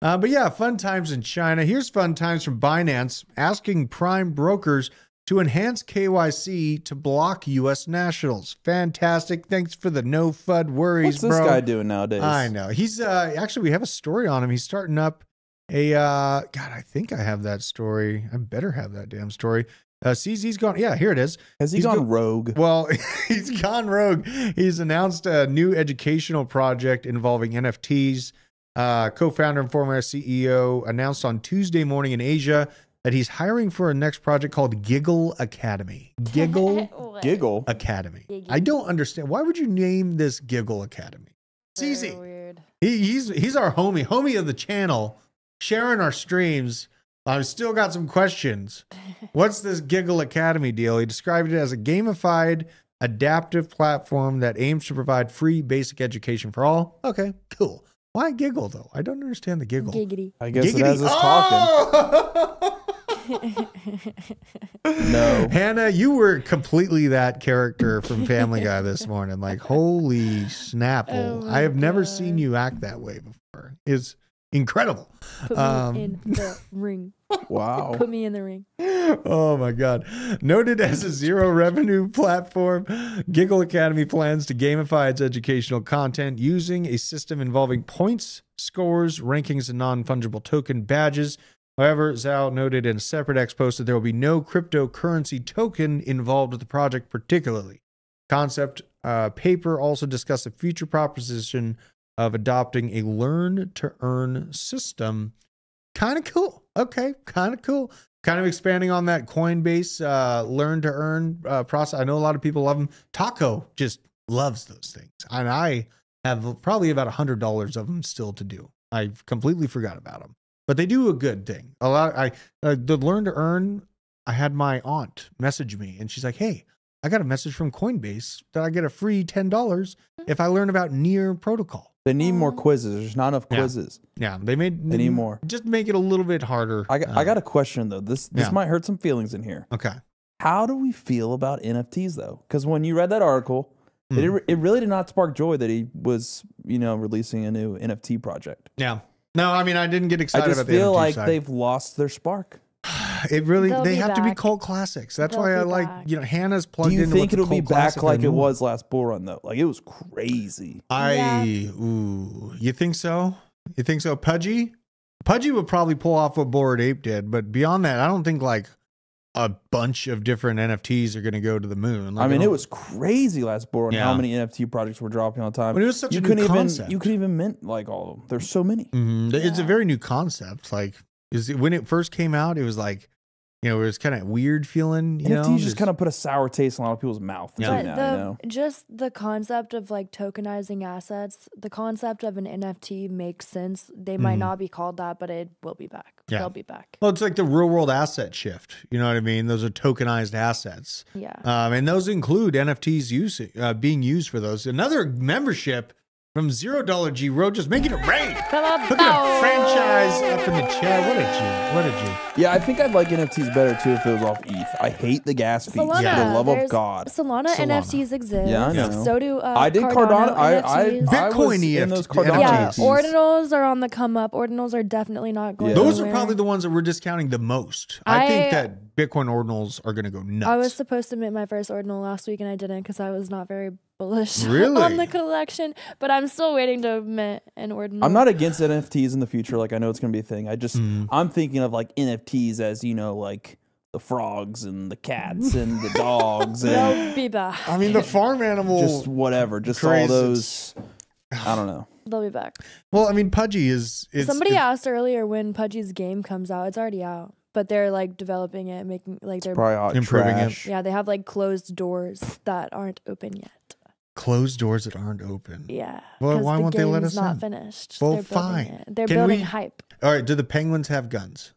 Uh, but yeah, fun times in China. Here's fun times from Binance asking prime brokers to enhance K Y C to block U S nationals. Fantastic. Thanks for the no F U D worries, bro. What's this guy doing nowadays? I know. He's uh, actually, we have a story on him. He's starting up a, uh, God, I think I have that story. I better have that damn story. Uh, C Z's gone. Yeah, here it is. Has he he's gone go rogue? Well, he's gone rogue. He's announced a new educational project involving N F Ts. Uh, co-founder and former C E O announced on Tuesday morning in Asia that he's hiring for a next project called Giggle Academy. Giggle Giggle Academy. Giggle. I don't understand. Why would you name this Giggle Academy? C Z. Weird. He, he's he's our homie, homie of the channel, sharing our streams. I've still got some questions. What's this Giggle Academy deal? He described it as a gamified, adaptive platform that aims to provide free basic education for all. Okay, cool. Why Giggle though? I don't understand the giggle. Giggity. I guess Giggity. It has us oh! talking. No, Hannah, you were completely that character from Family Guy this morning. Like, holy snapple! Oh I have God. Never seen you act that way before. It's incredible. Put me um, in the ring. Wow. Put me in the ring. Oh my God. Noted as a zero revenue platform, Giggle Academy plans to gamify its educational content using a system involving points, scores, rankings, and non-fungible token badges. However, Zhao noted in a separate X post that there will be no cryptocurrency token involved with the project particularly. Concept uh, paper also discussed the future proposition of adopting a learn-to-earn system. Kind of cool. Okay, kind of cool. Kind of expanding on that Coinbase uh, learn-to-earn uh, process. I know a lot of people love them. Taco just loves those things. And I have probably about one hundred dollars of them still to do. I completely forgot about them. But they do a good thing. A lot. I uh, the learn to earn. I had my aunt message me, and she's like, "Hey, I got a message from Coinbase that I get a free ten dollars if I learn about Near protocol." They need more quizzes. There's not enough quizzes. Yeah, yeah they made. They need more. Just make it a little bit harder. I got, uh, I got a question though. This this yeah. might hurt some feelings in here. Okay. How do we feel about N F Ts though? Because when you read that article, mm. it it really did not spark joy that he was you know releasing a new N F T project. Yeah. No, I mean, I didn't get excited about the N F T side. I just feel like they've lost their spark. It really, they have to be cult classics. That's why I like, you know, Hannah's plugged into what the cult classic. Do you think it'll be back like it was last bull run, though? Like, it was crazy. I, ooh, you think so? You think so? Pudgy? Pudgy would probably pull off what Bored Ape did, but beyond that, I don't think, like, a bunch of different N F Ts are going to go to the moon. Like, I mean, I it was crazy last board on yeah. how many N F T projects were dropping all the time. But it was such you a couldn't new concept. Even, you couldn't even mint like all of them. There's so many. Mm-hmm. yeah. It's a very new concept. Like is it, when it first came out, it was like, you know, it was kind of weird feeling. You N F Ts know? just There's... kind of put a sour taste in a lot of people's mouth. Yeah. Right now, the, you know? Just the concept of like tokenizing assets, the concept of an N F T makes sense. They might mm-hmm. not be called that, but it will be back. Yeah. They'll be back. Well, it's like the real world asset shift. You know what I mean? Those are tokenized assets. Yeah. Um, and those include N F Ts use, uh, being used for those. Another membership from zero dollar G Road, just making it rain. Look at a franchise up in the chat. What a G. What a G. Yeah, I think I'd like N F Ts better too if it was off E T H. I hate the gas fees. Solana, yeah. For the love of God. Solana, Solana N F Ts exist. Yeah, I know. So do uh, I did Cardano. Cardano I, I, Bitcoin I was E F T, in those Cardano yeah, N F Ts. Ordinals are on the come up. Ordinals are definitely not going yeah. Those anywhere. Are probably the ones that we're discounting the most. I, I think that Bitcoin ordinals are going to go nuts. I was supposed to mint my first ordinal last week and I didn't because I was not very bullish really? on the collection, but I'm still waiting to mint an ordinal. I'm not against N F Ts in the future. Like I know it's going to be a thing. I just, mm. I'm thinking of like N F Ts as, you know, like the frogs and the cats and the dogs. and be back. I mean the farm animal. Just whatever. Just crazes. all those. I don't know. They'll be back. Well, I mean, Pudgy is. It's, Somebody it's, asked earlier when Pudgy's game comes out. It's already out. But they're like developing it, making like they're improving trash. it. Yeah, they have like closed doors that aren't open yet. Closed doors that aren't open. Yeah. Well, why the won't they let us not in? Finished. Well, they're fine. It. They're Can building we... hype. All right. Do the Penguins have guns?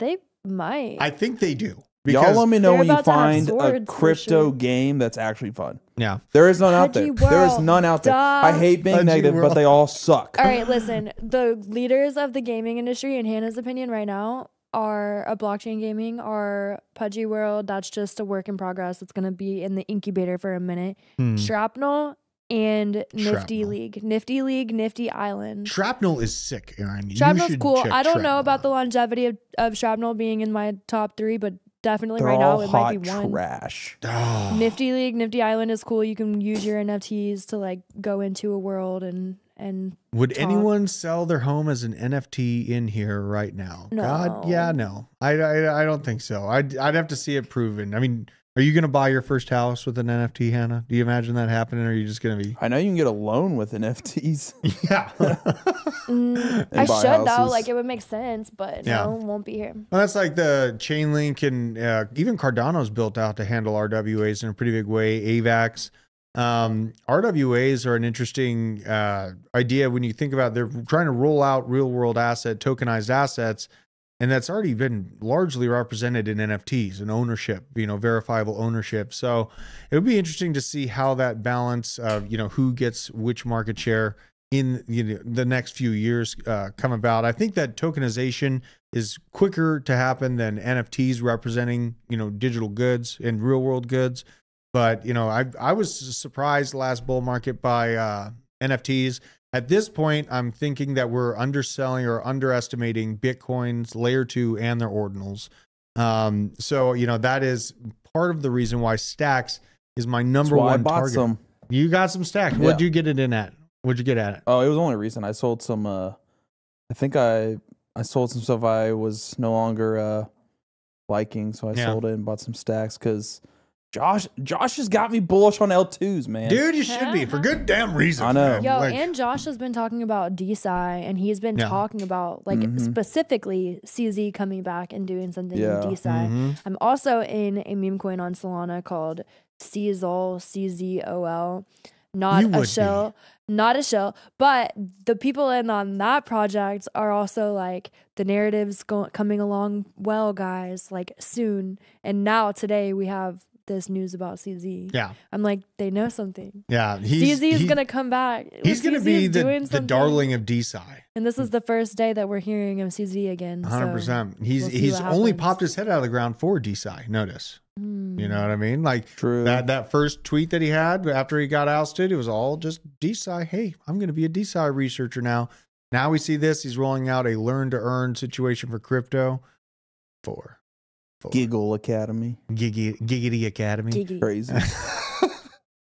They might. I think they do. Y'all let me know when you find a crypto sure. game that's actually fun. Yeah. There is none out there. There is none out there. I hate being negative, but they all suck. All right. Listen, the leaders of the gaming industry, in Hannah's opinion right now, are a blockchain gaming or Pudgy World. That's just a work in progress. It's going to be in the incubator for a minute. Hmm. Shrapnel and Nifty Shrapnel. League. Nifty League, Nifty Island. Shrapnel is sick, Aaron. Shrapnel's cool. I don't Shrapnel know about out. the longevity of, of Shrapnel being in my top three, but definitely They're right now it hot might be one. Trash. Oh. Nifty League, Nifty Island is cool. You can use your N F Ts to like go into a world and And would talk. anyone sell their home as an N F T in here right now? No. God, yeah, no. I, I, I don't think so. I'd, I'd have to see it proven. I mean, are you going to buy your first house with an N F T, Hannah? Do you imagine that happening, or are you just going to be... I know you can get a loan with N F Ts. Yeah. mm, I should, houses. though. Like, it would make sense, but yeah. no, it won't be here. Well, that's like the Chainlink and uh, even Cardano's built out to handle R W As in a pretty big way. AVAX. Um, R W As are an interesting uh, idea when you think about they're trying to roll out real world asset, tokenized assets, and that's already been largely represented in N F Ts and ownership, you know, verifiable ownership. So it would be interesting to see how that balance of, you know, who gets which market share in you know, the next few years uh, come about. I think that tokenization is quicker to happen than N F Ts representing, you know, digital goods and real world goods. But, you know, I I was surprised last bull market by uh, N F Ts. At this point, I'm thinking that we're underselling or underestimating Bitcoin's layer two and their ordinals. Um, so, you know, that is part of the reason why Stacks is my number one target. That's why I bought some. You got some Stacks. Yeah. What'd you get it in at? What'd you get at it? Oh, it was only recent. I sold some, uh, I think I, I sold some stuff I was no longer, uh, liking. So I yeah. sold it and bought some Stacks because Josh, Josh has got me bullish on L twos, man. Dude, you should be, for good damn reason. I know. Man. Yo, like, and Josh has been talking about D S I, and he's been yeah. talking about, like, mm-hmm. specifically C Z coming back and doing something yeah. in D S I. Mm-hmm. I'm also in a meme coin on Solana called C Z O L, C Z O L. Not you a shell, be. not a shell. But the people in on that project are also like, the narrative's going coming along well, guys, like soon. And now today we have this news about C Z. Yeah, I'm like, they know something. Yeah, he's, C Z is he, gonna come back. He's C Z gonna be the, the darling of D S I. And this is the first day that we're hearing of C Z again. one hundred percent. So he's we'll he's only popped his head out of the ground for D S I. Notice. You know what I mean? Like True. that that first tweet that he had after he got ousted, it was all just D S I. Hey, I'm going to be a D S I researcher now. Now we see this. He's rolling out a learn to earn situation for crypto. Four. Four. Giggle Academy. Gigi, Giggity Academy. Gigi. Crazy.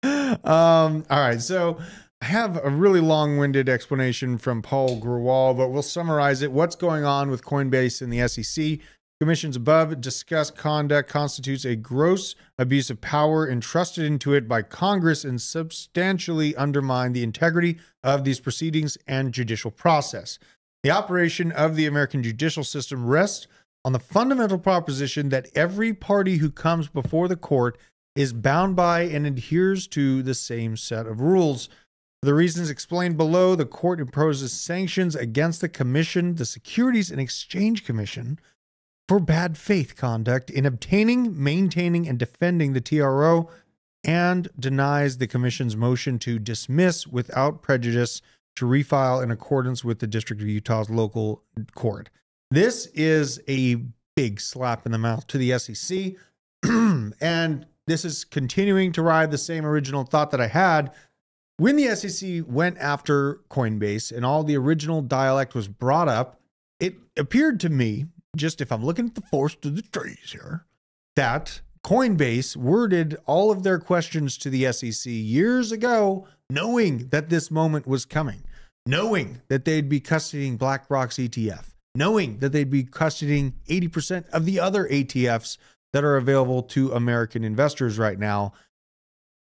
um, all right. So I have a really long-winded explanation from Paul Grewal, but we'll summarize it. What's going on with Coinbase and the S E C? Commissions above discussed conduct constitutes a gross abuse of power entrusted into it by Congress and substantially undermine the integrity of these proceedings and judicial process. The operation of the American judicial system rests on the fundamental proposition that every party who comes before the court is bound by and adheres to the same set of rules. For the reasons explained below, the court imposes sanctions against the commission, the Securities and Exchange Commission, for bad faith conduct in obtaining, maintaining, and defending the T R O, and denies the commission's motion to dismiss without prejudice to refile in accordance with the District of Utah's local court. This is a big slap in the mouth to the S E C, and this is continuing to ride the same original thought that I had. When the S E C went after Coinbase and all the original dialect was brought up, it appeared to me, just if I'm looking at the forest of the trees here, that Coinbase worded all of their questions to the S E C years ago, knowing that this moment was coming, knowing that they'd be custodying BlackRock's E T F, knowing that they'd be custodying eighty percent of the other E T Fs that are available to American investors right now.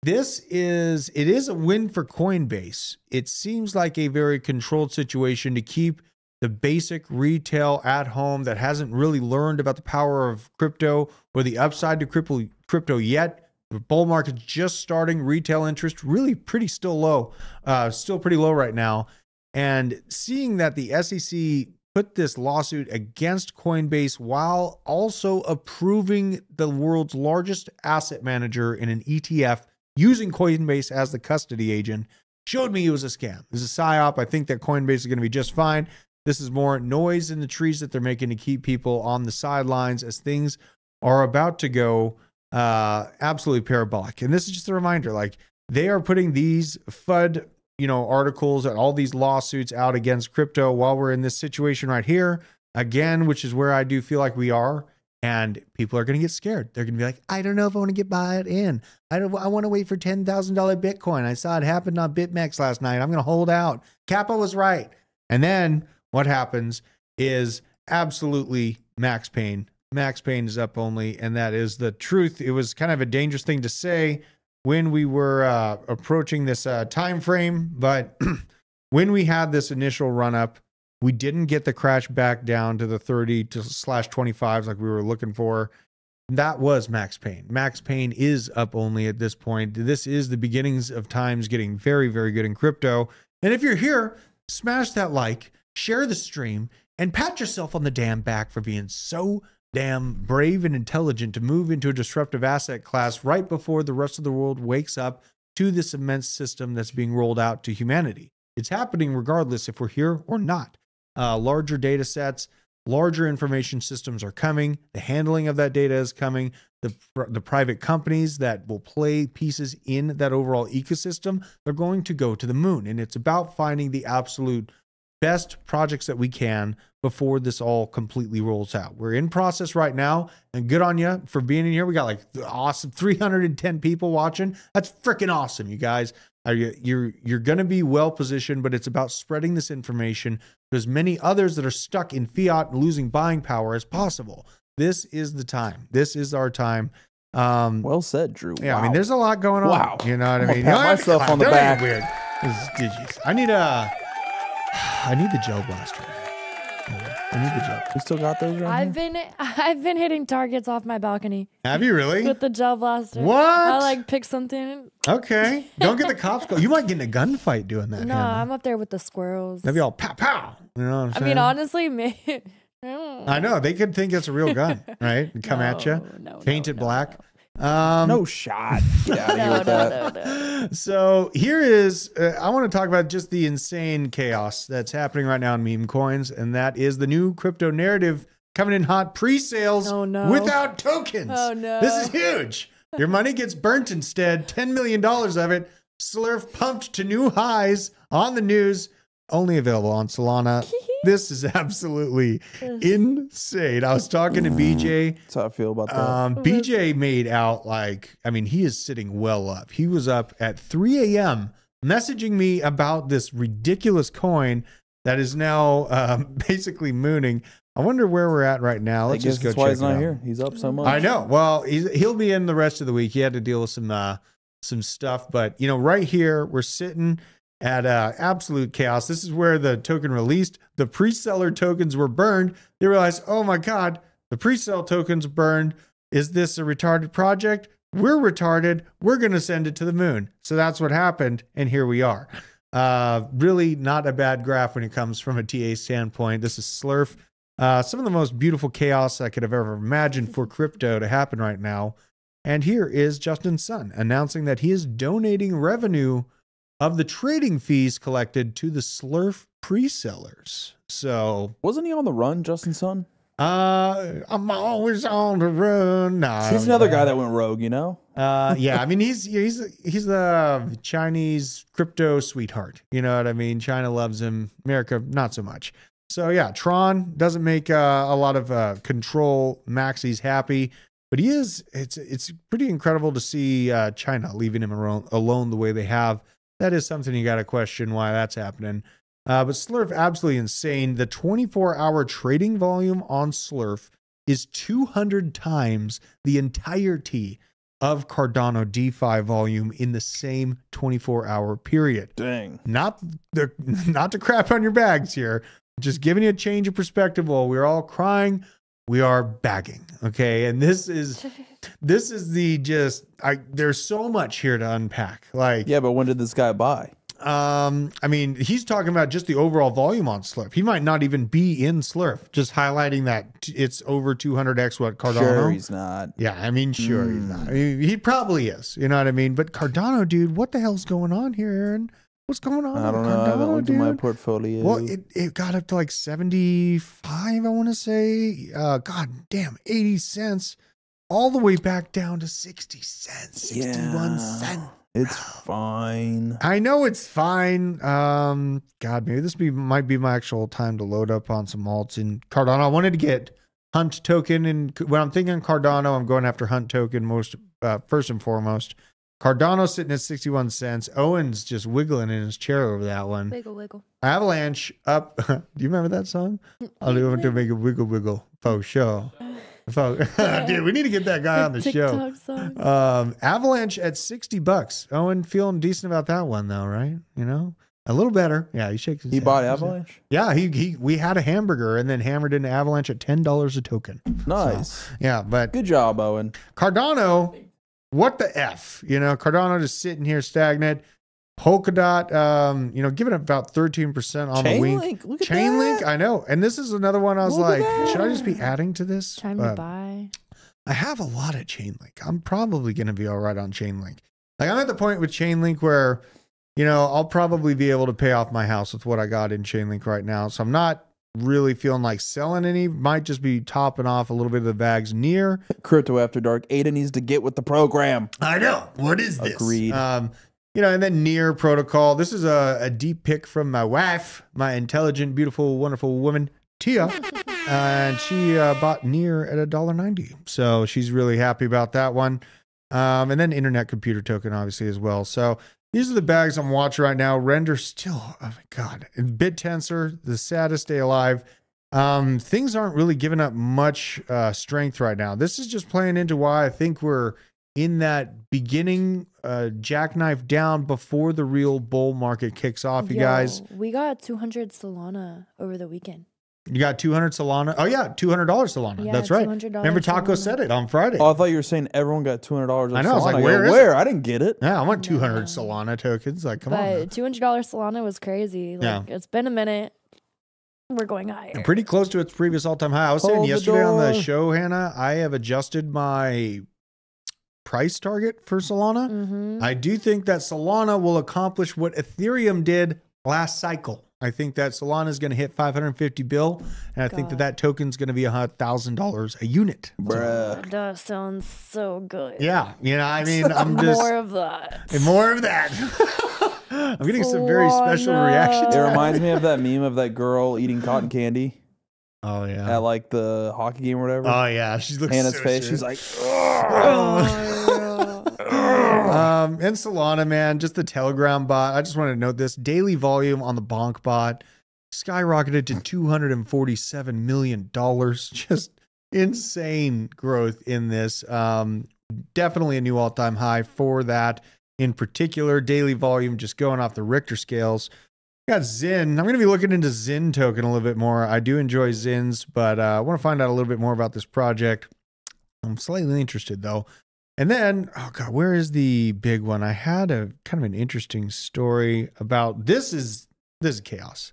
This is, it is a win for Coinbase. It seems like a very controlled situation to keep the basic retail at home that hasn't really learned about the power of crypto or the upside to crypto, crypto yet. The bull market's just starting. Retail interest really pretty still low, uh, still pretty low right now. And seeing that the S E C put this lawsuit against Coinbase while also approving the world's largest asset manager in an E T F using Coinbase as the custody agent showed me it was a scam. It's a psyop. I think that Coinbase is going to be just fine. This is more noise in the trees that they're making to keep people on the sidelines as things are about to go uh, absolutely parabolic. And this is just a reminder, like, they are putting these F U D, you know, articles and all these lawsuits out against crypto while we're in this situation right here again, which is where I do feel like we are. And people are going to get scared. They're going to be like, I don't know if I want to get bought in. I don't. I want to wait for ten thousand dollar Bitcoin. I saw it happen on BitMEX last night. I'm going to hold out. Kappa was right. And then what happens is absolutely max pain. Max pain is up only, and that is the truth. It was kind of a dangerous thing to say when we were uh, approaching this uh, time frame, but when we had this initial run-up, we didn't get the crash back down to the thirty slash twenty-fives like we were looking for. That was max pain. Max pain is up only at this point. This is the beginnings of times getting very, very good in crypto. And if you're here, smash that like, share the stream, and pat yourself on the damn back for being so damn brave and intelligent to move into a disruptive asset class right before the rest of the world wakes up to this immense system that's being rolled out to humanity. It's happening regardless if we're here or not. Uh, larger data sets, larger information systems are coming. The handling of that data is coming. The, the private companies that will play pieces in that overall ecosystem, they're going to go to the moon. And it's about finding the absolute best projects that we can before this all completely rolls out. We're in process right now, and good on you for being in here. We got like awesome three hundred ten people watching. That's freaking awesome, you guys. You're, you're going to be well positioned, but it's about spreading this information to as many others that are stuck in fiat and losing buying power as possible. This is the time. This is our time. Um, well said, Drew. Yeah, wow. I mean, there's a lot going on. Wow. You know what I mean? Pat no, myself I, on the back. Weird. I need a... I need the gel blaster. I need the gel. We still got those right I've here? been I've been hitting targets off my balcony. Have you really? With the gel blaster. What? I like pick something. Okay. Don't get the cops go. You might get in a gunfight doing that. No, Hannah. I'm up there with the squirrels. They'd be all pow pow. You know what I'm saying? I mean, honestly, me. I know. They could think it's a real gun, right? Come no, at you. No, Paint no, it no, black. No. Um, no shot. Yeah, no, no, that. No, no. So here is, uh, I want to talk about just the insane chaos that's happening right now in meme coins. And that is the new crypto narrative coming in hot, pre-sales oh, no. without tokens. Oh no. This is huge. Your money gets burnt instead. ten million dollars of it. Slurf pumped to new highs on the news. Only available on Solana. This is absolutely insane. I was talking to B J. That's how I feel about that. Um, B J made out like, I mean, he is sitting well up. He was up at three A M messaging me about this ridiculous coin that is now um, basically mooning. I wonder where we're at right now. Let's just go check it out. That's why he's not here. He's up so much. I know. Well, he's, he'll be in the rest of the week. He had to deal with some, uh, some stuff. But, you know, right here, we're sitting at uh, absolute chaos. This is where the token released. The pre-seller tokens were burned. They realized, oh my God, the pre-sell tokens burned. Is this a retarded project? We're retarded. We're going to send it to the moon. So that's what happened. And here we are. Uh, really not a bad graph when it comes from a T A standpoint. This is Slurf. Uh, some of the most beautiful chaos I could have ever imagined for crypto to happen right now. And here is Justin Sun announcing that he is donating revenue of the trading fees collected to the Slurf pre-sellers. So wasn't he on the run, Justin Sun? Uh, I'm always on the run. Nah, he's another know. guy that went rogue, you know? Uh, yeah. I mean, he's, he's, he's the Chinese crypto sweetheart. You know what I mean? China loves him. America, not so much. So yeah, Tron doesn't make uh, a lot of uh, control. Maxi's happy. But he is, it's, it's pretty incredible to see uh, China leaving him alone the way they have. That is something you got to question why that's happening. Uh, but Slurf, absolutely insane. The twenty-four hour trading volume on Slurf is two hundred times the entirety of Cardano DeFi volume in the same twenty-four hour period. Dang. Not the, not to crap on your bags here. Just giving you a change of perspective. While we're all crying, we are bagging. Okay. And this is... This is the just, I, there's so much here to unpack. Like, yeah, but when did this guy buy? Um, I mean, he's talking about just the overall volume on Slurf. He might not even be in Slurf, just highlighting that it's over two hundred X what Cardano. Sure he's not. Yeah, I mean, sure mm. he's not. I mean, he probably is. You know what I mean? But Cardano, dude, what the hell's going on here, Aaron? What's going on? I don't know. Cardano, I don't do my portfolio. Well, it, it got up to like seventy-five, I want to say. Uh, God damn, eighty cents. All the way back down to sixty cents, sixty-one cents. It's fine. I know it's fine. Um, God, maybe this be, might be my actual time to load up on some alts in Cardano. I wanted to get Hunt token, and when I'm thinking Cardano, I'm going after Hunt token most uh, first and foremost. Cardano sitting at sixty-one cents. Owen's just wiggling in his chair over that one. Wiggle, wiggle. Avalanche up. Do you remember that song? I'll do it to make a wiggle, wiggle for sure. Dude, we need to get that guy on the TikTok show. Um, Avalanche at sixty bucks. Owen feeling decent about that one though, right? You know, a little better. Yeah, he shakes his He head. bought Avalanche? Yeah, he, he we had a hamburger and then hammered into Avalanche at ten dollars a token. Nice. So, yeah, but good job, Owen. Cardano, what the F? You know, Cardano just sitting here stagnant. Polkadot, um, you know, giving up about thirteen percent on Chain the week. Link, look at Chainlink, that. I know. And this is another one I was look like, should I just be adding to this? Time uh, to buy. I have a lot of Chainlink. I'm probably going to be all right on Chainlink. Like, I'm at the point with Chainlink where, you know, I'll probably be able to pay off my house with what I got in Chainlink right now. So I'm not really feeling like selling any, might just be topping off a little bit of the V A Gs near. Crypto After Dark. Ada needs to get with the program. I know. What is this? Agreed. Um, you know, and then Near Protocol. This is a, a deep pick from my wife, my intelligent, beautiful, wonderful woman, Tia. Uh, and she uh, bought Near at a dollar ninety. So she's really happy about that one. Um, and then Internet Computer Token, obviously, as well. So these are the bags I'm watching right now. Render still, oh my God. And BitTensor, the saddest day alive. Um, things aren't really giving up much uh, strength right now. This is just playing into why I think we're in that beginning uh, jackknife down before the real bull market kicks off, you Yo, guys. We got two hundred Solana over the weekend. You got two hundred Solana. Oh, yeah, two hundred dollars Solana. Yeah, that's right. Remember, Taco Solana. Said it on Friday. Oh, I thought you were saying everyone got two hundred dollars Solana. I know. I was like, where, where is where? It? I didn't get it. Yeah, I want two hundred no. Solana tokens. Like, come but on. But two hundred dollars Solana was crazy. Like, yeah. It's been a minute. We're going higher. And pretty close to its previous all-time high. I was Hold saying yesterday the on the show, Hannah, I have adjusted my price target for Solana. Mm-hmm. I do think that Solana will accomplish what Ethereum did last cycle. I think that Solana is going to hit five hundred fifty bill, and I God. think that that token's going to be a thousand dollars a unit. Bruh. That sounds so good. Yeah, you know, I mean, I'm just more of that. And more of that. I'm getting Solana. some very special reactions. It reminds me of that meme of that girl eating cotton candy. Oh yeah. At like the hockey game or whatever. Oh yeah, she looks. Hannah's so face. Serious. She's like. Oh. Um, and Solana, man, just the Telegram bot. I just wanted to note this. Daily volume on the Bonk bot skyrocketed to two hundred forty-seven million dollars. Just insane growth in this. Um, definitely a new all-time high for that. In particular, daily volume just going off the Richter scales. Got Zyn. I'm going to be looking into Zyn token a little bit more. I do enjoy Zyn's, but uh, I want to find out a little bit more about this project. I'm slightly interested, though. And then, oh God, where is the big one? I had a kind of an interesting story about, this is, this is chaos.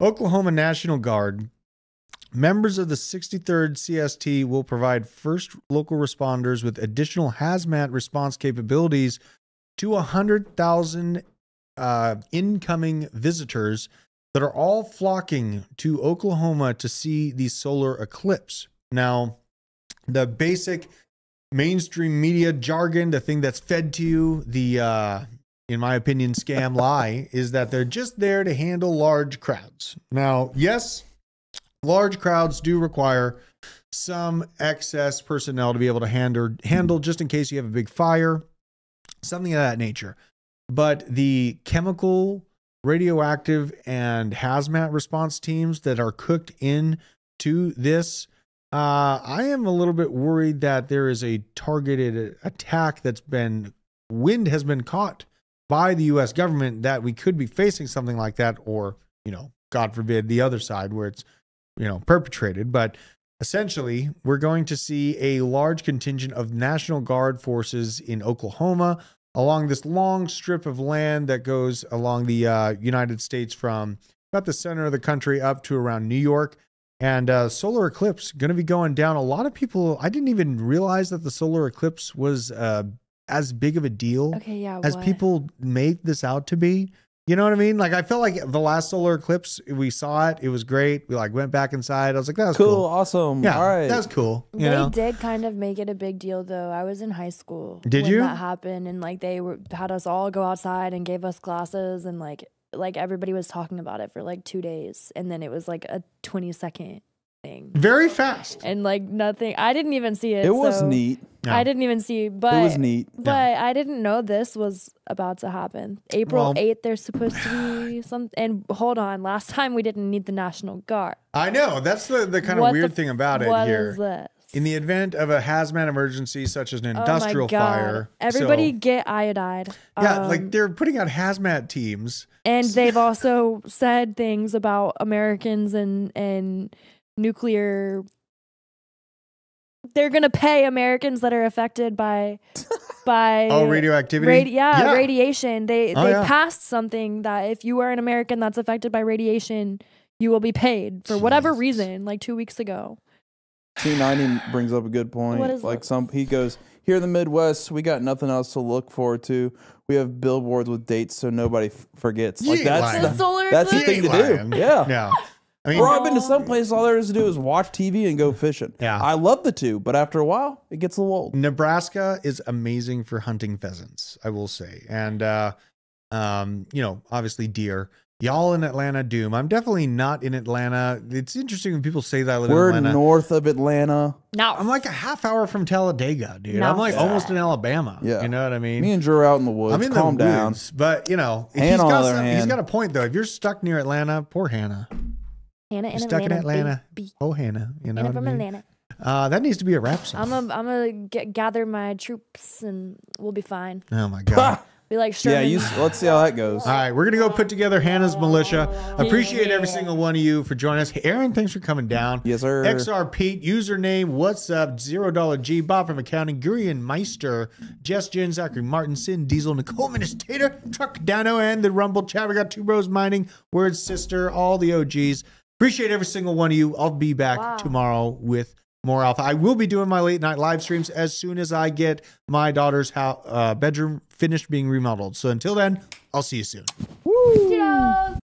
Oklahoma National Guard, members of the sixty-third C S T will provide first local responders with additional hazmat response capabilities to one hundred thousand uh, incoming visitors that are all flocking to Oklahoma to see the solar eclipse. Now, the basic mainstream media jargon, the thing that's fed to you, the, uh, in my opinion, scam lie, is that they're just there to handle large crowds. Now, yes, large crowds do require some excess personnel to be able to handle, handle just in case you have a big fire, something of that nature. But the chemical, radioactive, and hazmat response teams that are cooked in to this, Uh, I am a little bit worried that there is a targeted attack that's been, wind has been caught by the U S government that we could be facing something like that, or, you know, God forbid, the other side where it's, you know, perpetrated. But essentially, we're going to see a large contingent of National Guard forces in Oklahoma along this long strip of land that goes along the uh, United States from about the center of the country up to around New York. And uh, solar eclipse going to be going down. A lot of people, I didn't even realize that the solar eclipse was uh, as big of a deal okay, yeah, as what? people make this out to be. You know what I mean? Like, I felt like the last solar eclipse, we saw it. It was great. We like went back inside. I was like, that was cool. Cool, awesome. Yeah, all right. That was cool. You they know? did kind of make it a big deal, though. I was in high school. Did when you? that happened. And like they were, had us all go outside and gave us classes and like, like everybody was talking about it for like two days and then it was like a twenty second thing. Very fast. And like nothing. I didn't even see it. It was so neat. No. I didn't even see, but it was neat. But yeah. I didn't know this was about to happen. April eighth, there's supposed to be something. And hold on, last time we didn't need the National Guard. I know. That's the, the kind of what weird the, thing about what it here. Is this? In the event of a hazmat emergency, such as an industrial oh fire. Everybody so, get iodide. Yeah, um, like they're putting out hazmat teams. And they've also said things about Americans and, and nuclear. They're going to pay Americans that are affected by by oh, radioactivity. Radi yeah, yeah, radiation. They, oh, they yeah. passed something that if you are an American that's affected by radiation, you will be paid for whatever Jesus. reason, like two weeks ago. T ninety brings up a good point. What is like this? some he goes, here in the Midwest, we got nothing else to look forward to. We have billboards with dates so nobody f forgets. Like that's the, that's the thing to do. Yeah. Yeah. I mean, Bro, I've been to some places all there is to do is watch T V and go fishing. Yeah. I love the two, but after a while, it gets a little old. Nebraska is amazing for hunting pheasants, I will say. And, uh, um, you know, obviously deer. Y'all in Atlanta doom. I'm definitely not in Atlanta. It's interesting when people say that I live We're in Atlanta. We're north of Atlanta. No. I'm like a half hour from Talladega, dude. No. I'm like yeah. almost in Alabama. Yeah. You know what I mean? Me and Drew are out in the woods. I'm in Calm the down. Woods, but, you know, he's got, some, he's got a point, though. If you're stuck near Atlanta, poor Hannah. Hannah in stuck Atlanta, in Atlanta. B, B. Oh, Hannah. You know Hannah from I mean? Atlanta. Uh, that needs to be a rap song. I'm going to gather my troops and we'll be fine. Oh, my God. Be like Sherman. Yeah, you, let's see how that goes. All right, we're going to go put together Hannah's Militia. Appreciate every single one of you for joining us. Hey, Aaron, thanks for coming down. Yes, sir. X R Pete, username, what's up? Zero Dollar G, Bob from Accounting, Gurian Meister, Jess Jen, Zachary Martin, Sin, Diesel, Nicole, Ministator, Truck Dano, and the Rumble Chat. We got Two Bros Mining, Word Sister, all the O Gs. Appreciate every single one of you. I'll be back wow. tomorrow with more alpha. I will be doing my late night live streams as soon as I get my daughter's house, uh, bedroom finished being remodeled. So until then, I'll see you soon. Woo.